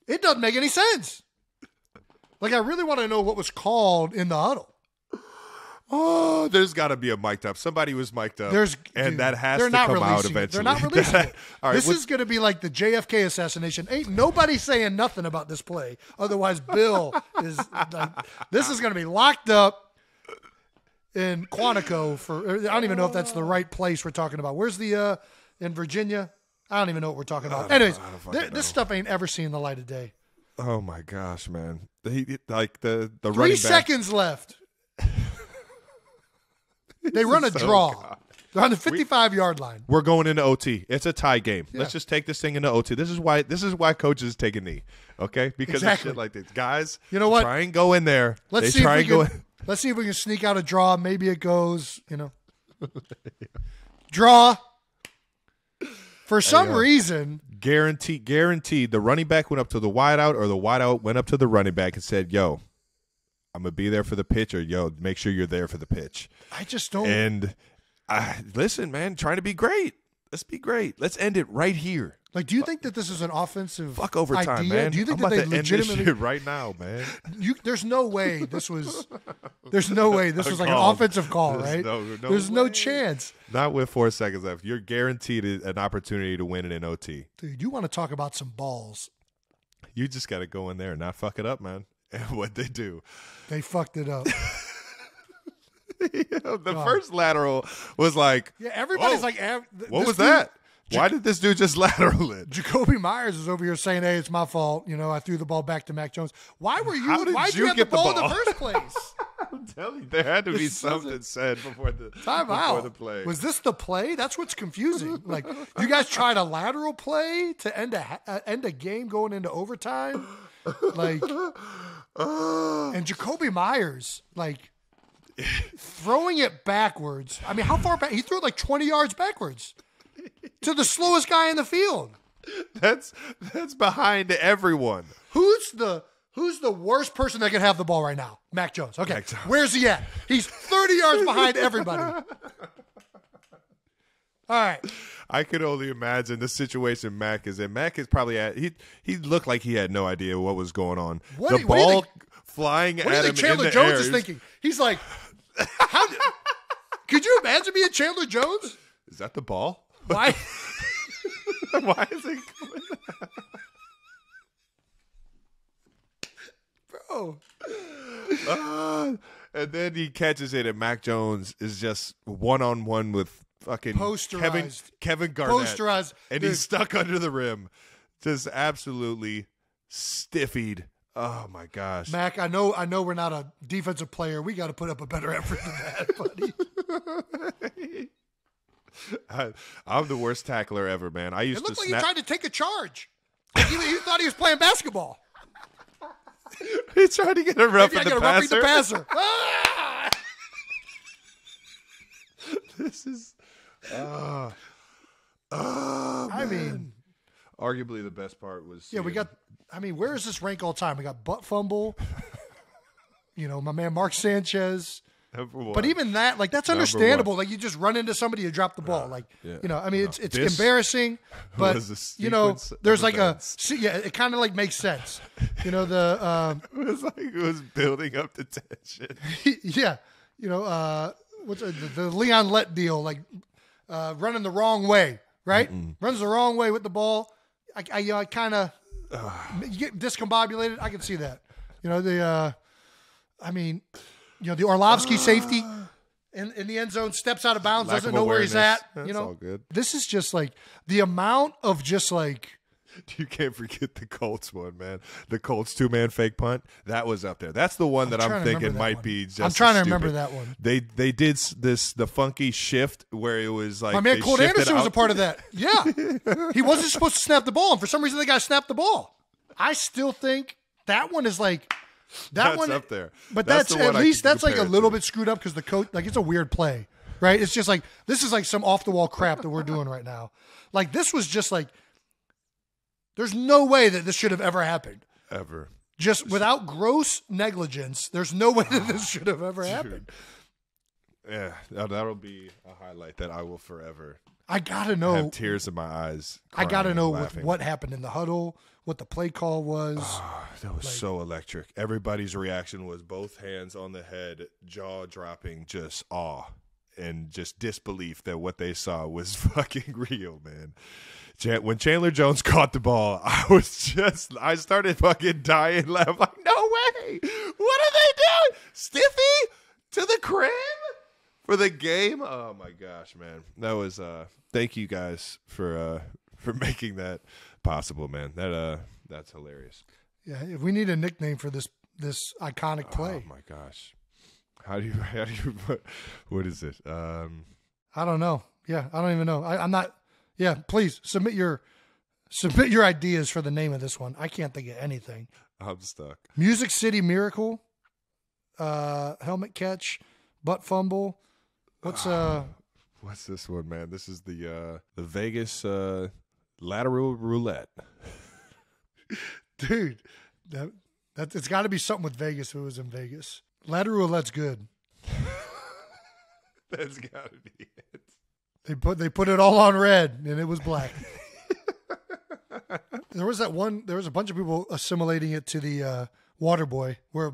it doesn't make any sense. Like, I really want to know what was called in the huddle. Oh, there's got to be a mic'd up. Somebody was mic'd up. There's, and dude, that has to come out eventually. It. They're not releasing it. All right, this is going to be like the J F K assassination. Ain't nobody saying nothing about this play. Otherwise, Bill is like, this is going to be locked up in Quantico for, I don't even know if that's the right place we're talking about. Where's the, uh, in Virginia? I don't even know what we're talking about. Anyways, th- this stuff ain't ever seen the light of day. Oh my gosh, man! He, like the the three running back. seconds left. They run a so draw. God. They're on the fifty-five we, yard line. We're going into O T. It's a tie game. Yeah. Let's just take this thing into O T. This is why this is why coaches take a knee. Okay, because exactly. of shit like this, guys. You know what? Try and go in there. Let's they see. Try if we and can, go in. Let's see if we can sneak out a draw. Maybe it goes. You know, yeah. Draw. For some hey, uh, reason, guaranteed, guaranteed, the running back went up to the wideout, or the wideout went up to the running back and said, "Yo, I'm gonna be there for the pitch," or "Yo, make sure you're there for the pitch." I just don't. And I, listen, man, trying to be great. Let's be great. Let's end it right here. Like, do you think that this is an offensive fuck overtime, idea? Man? Do you think I'm that about they to legitimately end this shit right now, man? You, there's no way this was. There's no way this was like an offensive call, there's right? No, no there's way. no chance. Not with four seconds left. You're guaranteed an opportunity to win in an O T. Dude, you want to talk about some balls? You just got to go in there and not fuck it up, man. And what they do? They fucked it up. you know, the God. first lateral was like. Yeah, everybody's whoa, like. Av- th- what was dude, that? Why did this dude just lateral it? Jacoby Myers is over here saying, "Hey, it's my fault. You know, I threw the ball back to Mac Jones." Why were you? How did why did you, you get have the ball, the ball in the first place? I'm telling you, there had to this be something said before the time before out. the play. Was this the play? That's what's confusing. Like, you guys tried a lateral play to end a uh, end a game going into overtime, like, and Jacoby Myers like throwing it backwards. I mean, how far back? He threw it like twenty yards backwards. To the slowest guy in the field. That's that's behind everyone. Who's the who's the worst person that can have the ball right now? Mac Jones. Okay. Mac Jones. Where's he at? He's thirty yards behind everybody. All right. I could only imagine the situation Mac is in. Mac is probably at he he looked like he had no idea what was going on. What the do, ball what do you think, flying what at do you think him Chandler in the Jones air. is thinking? He's like, how Could you imagine being Chandler Jones? Is that the ball? Why? Why is it coming out? Bro. Uh, and then he catches it, and Mac Jones is just one-on-one with fucking Posterized. Kevin, Kevin Garnett. Posterized. And dude. He's stuck under the rim. Just absolutely stiffied. Oh, my gosh. Mac, I know I know we're not a defensive player. We got to put up a better effort than that, buddy. I, I'm the worst tackler ever, man. I used it looked to like snap. He tried to take a charge. Like he, he thought he was playing basketball. He tried to get a rough in the, the passer. Ah! This is... Uh, uh, I man. mean... Arguably the best part was... Yeah, we know. got... I mean, where is this rank all time? We got butt fumble. You know, my man Mark Sanchez. But even that, like, that's understandable. Like, you just run into somebody, you drop the ball. Like, yeah. you know, I mean, no. it's it's this embarrassing, but, you know, there's like events. a, yeah, it kind of like makes sense. You know, the, um, it was like, it was building up the tension. Yeah. You know, uh, what's the, the Leon Lett deal, like, uh, running the wrong way, right? Mm-mm. Runs the wrong way with the ball. I, I, I kind of get discombobulated. I can see that. You know, the, uh, I mean, you know, the Orlovsky safety in, in the end zone steps out of bounds, Lack doesn't know awareness. where he's at. That's you know, all good. This is just like the amount of just like. You can't forget the Colts one, man. The Colts two-man fake punt. That was up there. That's the one I'm that I'm thinking that might one. be just I'm trying to stupid. remember that one. They they did this, the funky shift where it was like. My man Colt Anderson out. was a part of that. Yeah. He wasn't supposed to snap the ball, and for some reason they got to snap the ball. I still think that one is like. That that's one up there, but that's, that's the at least that's like a little to. bit screwed up because the coach, like, it's a weird play, right? It's just like this is like some off the wall crap that we're doing right now. Like, this was just like, there's no way that this should have ever happened. Ever. Just without gross negligence, there's no way that this should have ever happened. Yeah, that'll be a highlight that I will forever. I gotta know. I have tears in my eyes. I gotta know what, what happened in the huddle. What the play call was. Oh, that was like, so electric. Everybody's reaction was both hands on the head, jaw dropping, just awe and just disbelief that what they saw was fucking real, man. When Chandler Jones caught the ball, I was just, I started fucking dying laughing. Like, no way. What are they doing? Stiffy to the crib for the game? Oh, my gosh, man. That was, uh, thank you guys for, uh, for making that possible, man. That uh, that's hilarious. Yeah, if we need a nickname for this this iconic play. Oh my gosh, how do you how do you what is it? Um, I don't know. Yeah, I don't even know. I, I'm not. Yeah, please submit your submit your ideas for the name of this one. I can't think of anything. I'm stuck. Music City Miracle, uh, helmet catch, butt fumble. What's uh, what's this one, man? This is the uh, the Vegas uh. Lateral roulette. Dude, that, that it's got to be something with Vegas if it was in Vegas. Lateral roulette's good. That's got to be it. They put they put it all on red and it was black. There was that one, there was a bunch of people assimilating it to the uh, Water Boy where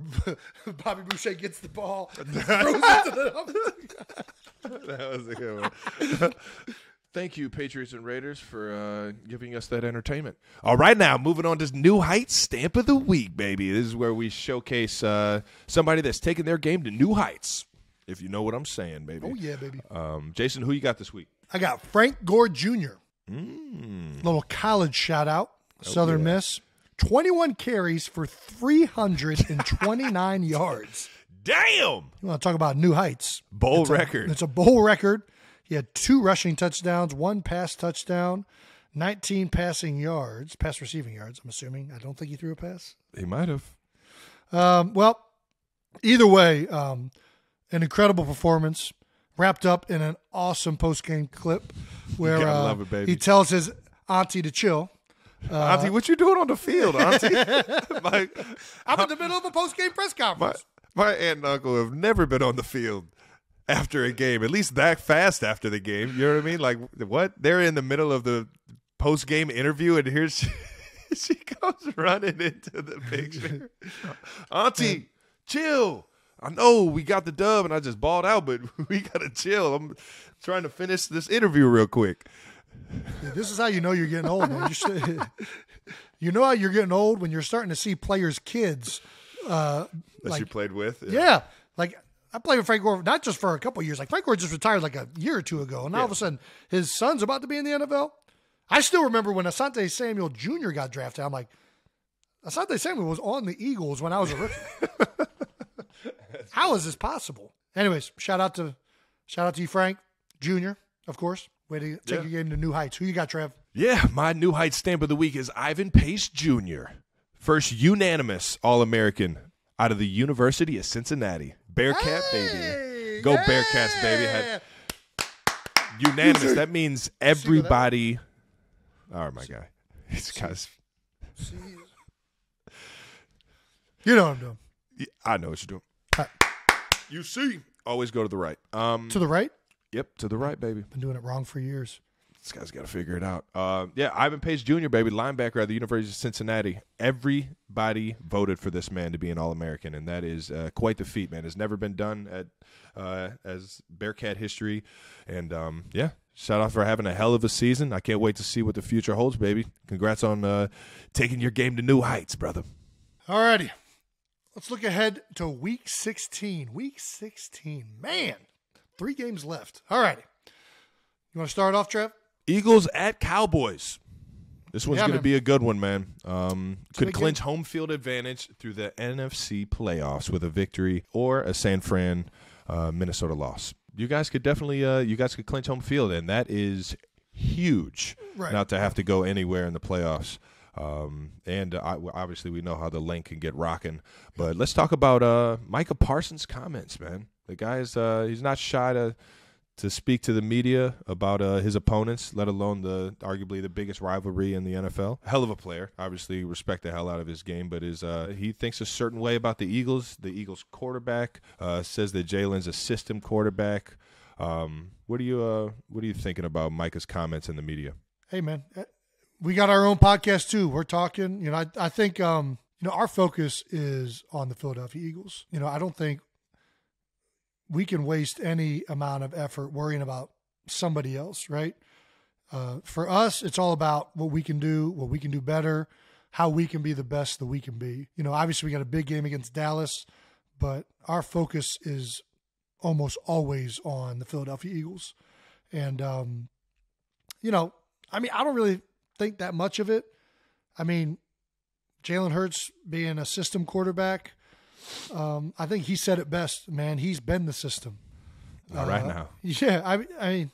Bobby Boucher gets the ball. And throws it to the That was a good one. Thank you, Patriots and Raiders, for uh, giving us that entertainment. All right, now, moving on to New Heights Stamp of the Week, baby. This is where we showcase uh, somebody that's taken their game to new heights, if you know what I'm saying, baby. Oh, yeah, baby. Um, Jason, who you got this week? I got Frank Gore Junior Mm. Little college shout-out, oh, Southern yeah. Miss. twenty-one carries for three hundred twenty-nine yards. Damn! You want to talk about new heights. Bowl it's record. A, it's a bowl record. He had two rushing touchdowns, one pass touchdown, nineteen passing yards, pass receiving yards, I'm assuming. I don't think he threw a pass. He might have. Um, well, either way, um, an incredible performance wrapped up in an awesome post-game clip where uh, love it, baby. He tells his auntie to chill. Uh, auntie, what you doing on the field, auntie? my, I'm in the middle of a post-game press conference. My, my aunt and uncle have never been on the field. After a game, at least that fast after the game, you know what I mean? Like, what? They're in the middle of the post-game interview, and here she, she comes running into the picture. Auntie, chill. I know we got the dub and I just balled out, but we got to chill. I'm trying to finish this interview real quick. Yeah, this is how you know you're getting old, man. You're, you know how you're getting old when you're starting to see players' kids. Uh, that like, you played with? Yeah. yeah. Like, I played with Frank Gore, not just for a couple of years. Like, Frank Gore just retired like a year or two ago, and yeah. all of a sudden his son's about to be in the N F L. I still remember when Asante Samuel Junior got drafted. I'm like, Asante Samuel was on the Eagles when I was a rookie. How is this possible? Anyways, shout out to shout out to you, Frank Junior, of course. Way to take yeah. your game to New Heights. Who you got, Trev? Yeah, my New Heights stamp of the week is Ivan Pace Junior, first unanimous All-American out of the University of Cincinnati. Bearcat, hey, baby. Go yeah. Bearcats, baby. Had, unanimous. That means everybody. Oh, my God. These guys. You know what I'm doing. Yeah, I know what you're doing. You see, always go to the right. Um, to the right? Yep, to the right, baby. Been doing it wrong for years. This guy's got to figure it out. Uh, yeah, Ivan Pace Junior, baby, linebacker at the University of Cincinnati. Everybody voted for this man to be an All-American, and that is uh, quite the feat, man. It's never been done at uh, as Bearcat history. And, um, yeah, shout out for having a hell of a season. I can't wait to see what the future holds, baby. Congrats on uh, taking your game to new heights, brother. All righty. Let's look ahead to week sixteen. Week sixteen. Man, three games left. All righty. You want to start off, Trev? Eagles at Cowboys. This one's yeah, going to be a good one, man. Um, could clinch game. home field advantage through the N F C playoffs with a victory or a San Fran uh, Minnesota loss. You guys could definitely uh, you guys could clinch home field, and that is huge right. not to have to go anywhere in the playoffs. Um, and uh, obviously we know how the link can get rocking, but let's talk about, uh, Micah Parsons' comments, man. The guy's, uh, he's not shy to, to speak to the media about, uh, his opponents, let alone the, arguably the biggest rivalry in the N F L. Hell of a player, obviously respect the hell out of his game, but is, uh, he thinks a certain way about the Eagles, the Eagles quarterback, uh, says that Jalen's a system quarterback. Um, what are you, uh, what are you thinking about Micah's comments in the media? Hey, man. We got our own podcast too. We're talking, you know, I, I think, um, you know, our focus is on the Philadelphia Eagles. You know, I don't think we can waste any amount of effort worrying about somebody else, right? Uh, for us, it's all about what we can do, what we can do better, how we can be the best that we can be. You know, obviously we got a big game against Dallas, but our focus is almost always on the Philadelphia Eagles. And, um, you know, I mean, I don't really think that much of it. I mean, Jalen Hurts being a system quarterback, um, I think he said it best, man. He's been the system. All right uh, now. Yeah, I, I mean,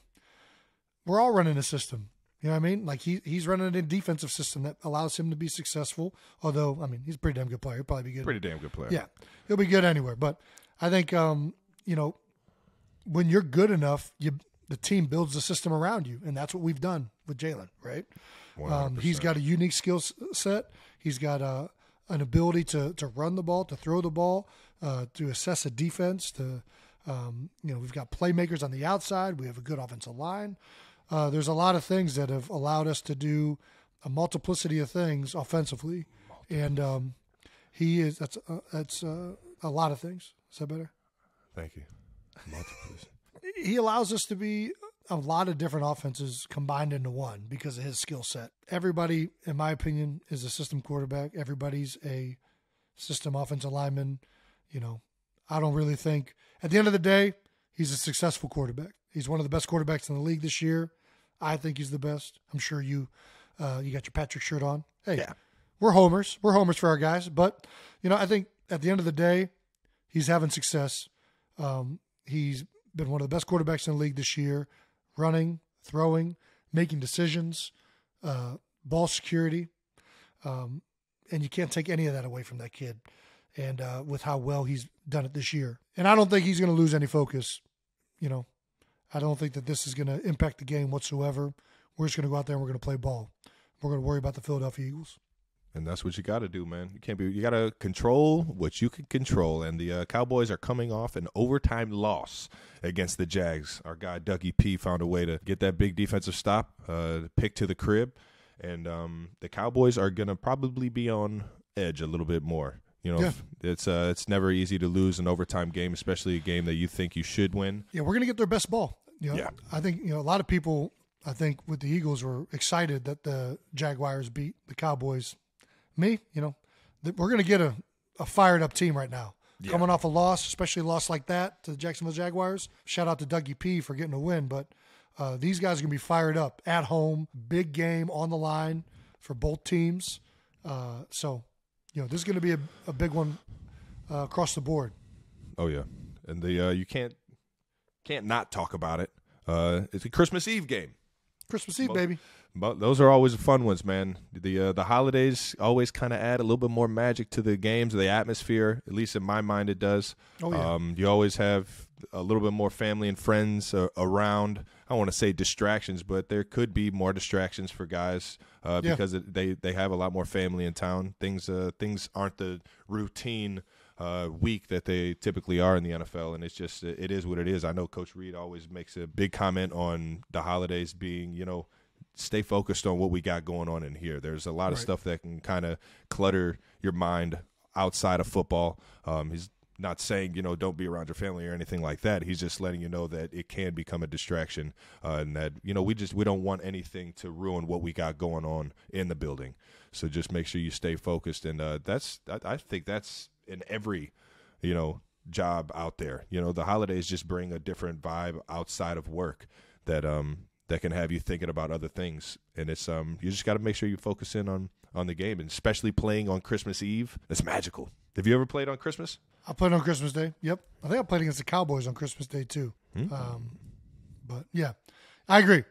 we're all running a system. You know what I mean? Like, he he's running a defensive system that allows him to be successful, although, I mean, he's a pretty damn good player. He'll probably be good. Pretty damn good player. Yeah, he'll be good anywhere. But I think, um, you know, when you're good enough, you the team builds the system around you, and that's what we've done with Jalen, right? Um, he's got a unique skill set. He's got uh, an ability to to run the ball, to throw the ball, uh, to assess a defense. To um, you know, we've got playmakers on the outside. We have a good offensive line. Uh, there's a lot of things that have allowed us to do a multiplicity of things offensively, and um, he is that's uh, that's uh, a lot of things. Is that better? Thank you. Multiplicity. He allows us to be a lot of different offenses combined into one because of his skill set. Everybody, in my opinion, is a system quarterback. Everybody's a system offensive lineman. You know, I don't really think at the end of the day, he's a successful quarterback. He's one of the best quarterbacks in the league this year. I think he's the best. I'm sure you, uh, you got your Patrick shirt on. Hey, yeah. we're homers. We're homers for our guys. But, you know, I think at the end of the day, he's having success. Um, he's been one of the best quarterbacks in the league this year. Running, throwing, making decisions, uh, ball security. Um, and you can't take any of that away from that kid and uh, with how well he's done it this year. And I don't think he's going to lose any focus. You know, I don't think that this is going to impact the game whatsoever. We're just going to go out there and we're going to play ball. We're going to worry about the Philadelphia Eagles. And that's what you got to do, man. You can't be. You got to control what you can control. And the uh, Cowboys are coming off an overtime loss against the Jags. Our guy Dougie P found a way to get that big defensive stop, uh, pick to the crib, and um, the Cowboys are gonna probably be on edge a little bit more. You know, yeah. it's uh, it's never easy to lose an overtime game, especially a game that you think you should win. Yeah, we're going to get their best ball. You know, yeah. I think, you know, a lot of people, I think, with the Eagles were excited that the Jaguars beat the Cowboys. Me, you know, th- we're going to get a, a fired-up team right now. Yeah. Coming off a loss, especially a loss like that to the Jacksonville Jaguars. Shout out to Dougie P for getting a win. But uh, these guys are going to be fired up at home, big game on the line for both teams. Uh, so, you know, this is going to be a, a big one uh, across the board. Oh, yeah. And the uh, you can't can't not talk about it. Uh, it's a Christmas Eve game. Christmas Eve, Mo- baby. But those are always the fun ones, man. The uh, the holidays always kind of add a little bit more magic to the games, the atmosphere. At least in my mind, it does. Oh, yeah. Um, you always have a little bit more family and friends uh, around. I don't want to say distractions, but there could be more distractions for guys uh, yeah. because it, they they have a lot more family in town. Things uh, things aren't the routine uh, week that they typically are in the N F L, and it's just it is what it is. I know Coach Reid always makes a big comment on the holidays being, you know, stay focused on what we got going on in here. There's a lot of right. stuff that can kind of clutter your mind outside of football. Um, he's not saying, you know, don't be around your family or anything like that. He's just letting you know that it can become a distraction uh, and that, you know, we just we don't want anything to ruin what we got going on in the building. So just make sure you stay focused. And uh, that's I, I think that's in every, you know, job out there. You know, the holidays just bring a different vibe outside of work that um. that can have you thinking about other things. And it's um you just got to make sure you focus in on, on the game, and especially playing on Christmas Eve. That's magical. Have you ever played on Christmas? I played on Christmas Day, yep. I think I played against the Cowboys on Christmas Day too. Mm-hmm. Um, but, yeah, I agree.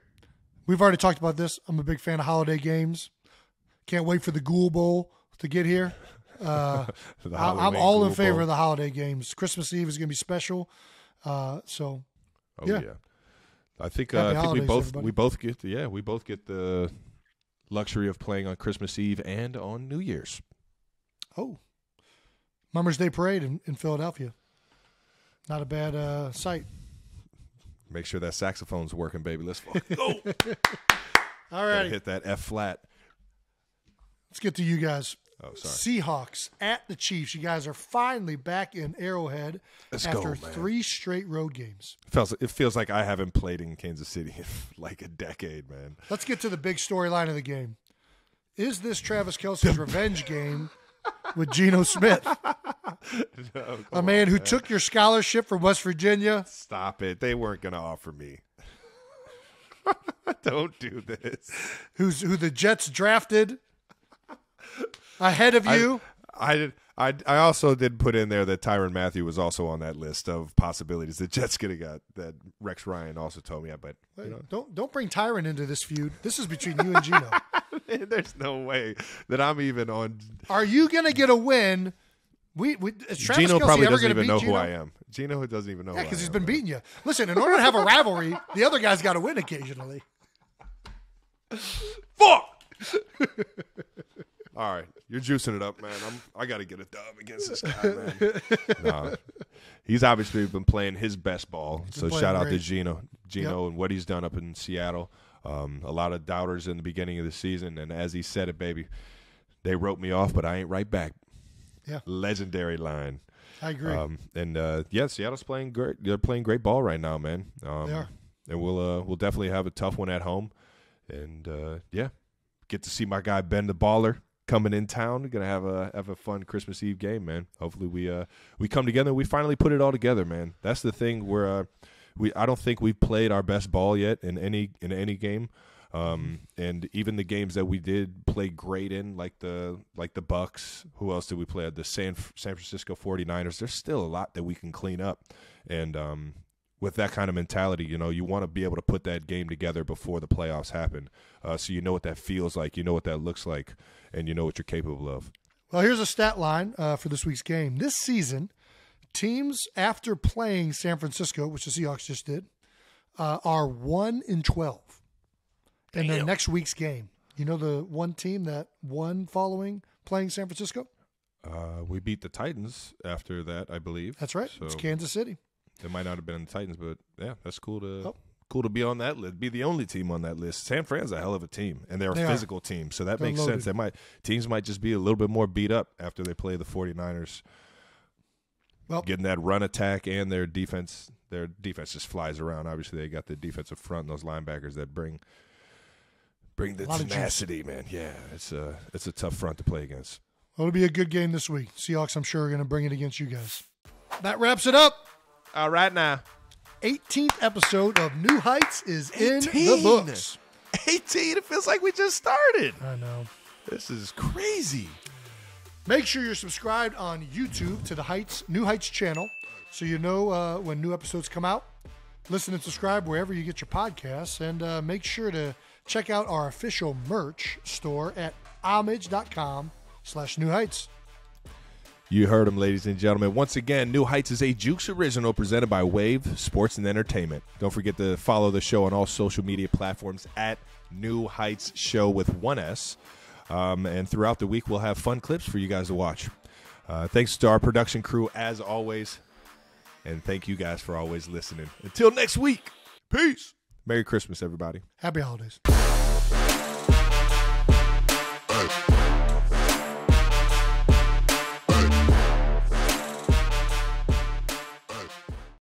We've already talked about this. I'm a big fan of holiday games. Can't wait for the Ghoul Bowl to get here. Uh, I'm all Ghoul in favor Bowl. of the holiday games. Christmas Eve is going to be special. Uh, so, oh, yeah. yeah. I think, uh, I think we both everybody. we both get yeah we both get the luxury of playing on Christmas Eve and on New Year's. Oh, Mother's Day Parade in, in Philadelphia, not a bad uh, sight. Make sure that saxophone's working, baby. Let's go. All right, hit that F flat. Let's get to you guys. Oh, sorry. Seahawks at the Chiefs. You guys are finally back in Arrowhead Let's after go, three straight road games. It feels, it feels like I haven't played in Kansas City in like a decade, man. Let's get to the big storyline of the game. Is this Travis Kelce's revenge game with Geno Smith? No, a man on, who man. took your scholarship from West Virginia? Stop it. They weren't going to offer me. Don't do this. Who's Who the Jets drafted? Ahead of you, I, I did. I, I also did put in there that Tyrann Mathieu was also on that list of possibilities. The Jets could have got that. Rex Ryan also told me, yeah, but you know. don't don't bring Tyrann into this feud. This is between you and Geno. There's no way that I'm even on. Are you gonna get a win? We, we is Travis Geno Kelce probably doesn't even know Geno? who I am. Geno doesn't even know. Yeah, because he's been beating you. Listen, in order to have a rivalry, the other guy's got to win occasionally. Fuck. All right, you're juicing it up, man. I'm, I got to get a dub against this guy, man. Nah, he's obviously been playing his best ball, so shout out great. to Geno, Geno yep. and what he's done up in Seattle. Um, a lot of doubters in the beginning of the season, and as he said it, baby, they wrote me off, but I ain't right back. Yeah, legendary line. I agree. Um, and, uh, yeah, Seattle's playing great. They're playing great ball right now, man. Um, they are. And we'll, uh, we'll definitely have a tough one at home. And, uh, yeah, get to see my guy Ben the Baller. Coming in town, we're gonna have a have a fun Christmas Eve game, man. Hopefully we uh we come together and we finally put it all together, man. That's the thing where uh, we I don't think we've played our best ball yet in any in any game, um and even the games that we did play great in, like the like the Bucks. Who else did we play? The San San Francisco forty-niners. There's still a lot that we can clean up, and um. with that kind of mentality, you know, you want to be able to put that game together before the playoffs happen, uh, so you know what that feels like, you know what that looks like, and you know what you're capable of. Well, here's a stat line uh, for this week's game. This season, teams after playing San Francisco, which the Seahawks just did, uh, are one and twelve in their next week's game. You know the one team that won following playing San Francisco? Uh, we beat the Titans after that, I believe. That's right. So. It's Kansas City. It might not have been in the Titans, but yeah, that's cool to oh, cool to be on that list, be the only team on that list. San Fran's a hell of a team, and they're a they physical are. team, so that they're makes loaded. sense. They might teams might just be a little bit more beat up after they play the 49ers. Well, getting that run attack and their defense, their defense just flies around. Obviously, they got the defensive front and those linebackers that bring bring the tenacity, man. Yeah, it's a it's a tough front to play against. Well, it'll be a good game this week. Seahawks, I'm sure, are going to bring it against you guys. That wraps it up. All right, now. eighteenth episode of New Heights is eighteen in the books. eighteen It feels like we just started. I know. This is crazy. Make sure you're subscribed on YouTube to the Heights New Heights channel so you know uh, when new episodes come out. Listen and subscribe wherever you get your podcasts. And uh, make sure to check out our official merch store at homage.com slash New Heights. You heard them, ladies and gentlemen. Once again, New Heights is a Jukes original presented by Wave Sports and Entertainment. Don't forget to follow the show on all social media platforms at New Heights Show with one S. Um, and throughout the week, we'll have fun clips for you guys to watch. Uh, thanks to our production crew, as always. And thank you guys for always listening. Until next week, peace. Merry Christmas, everybody. Happy holidays.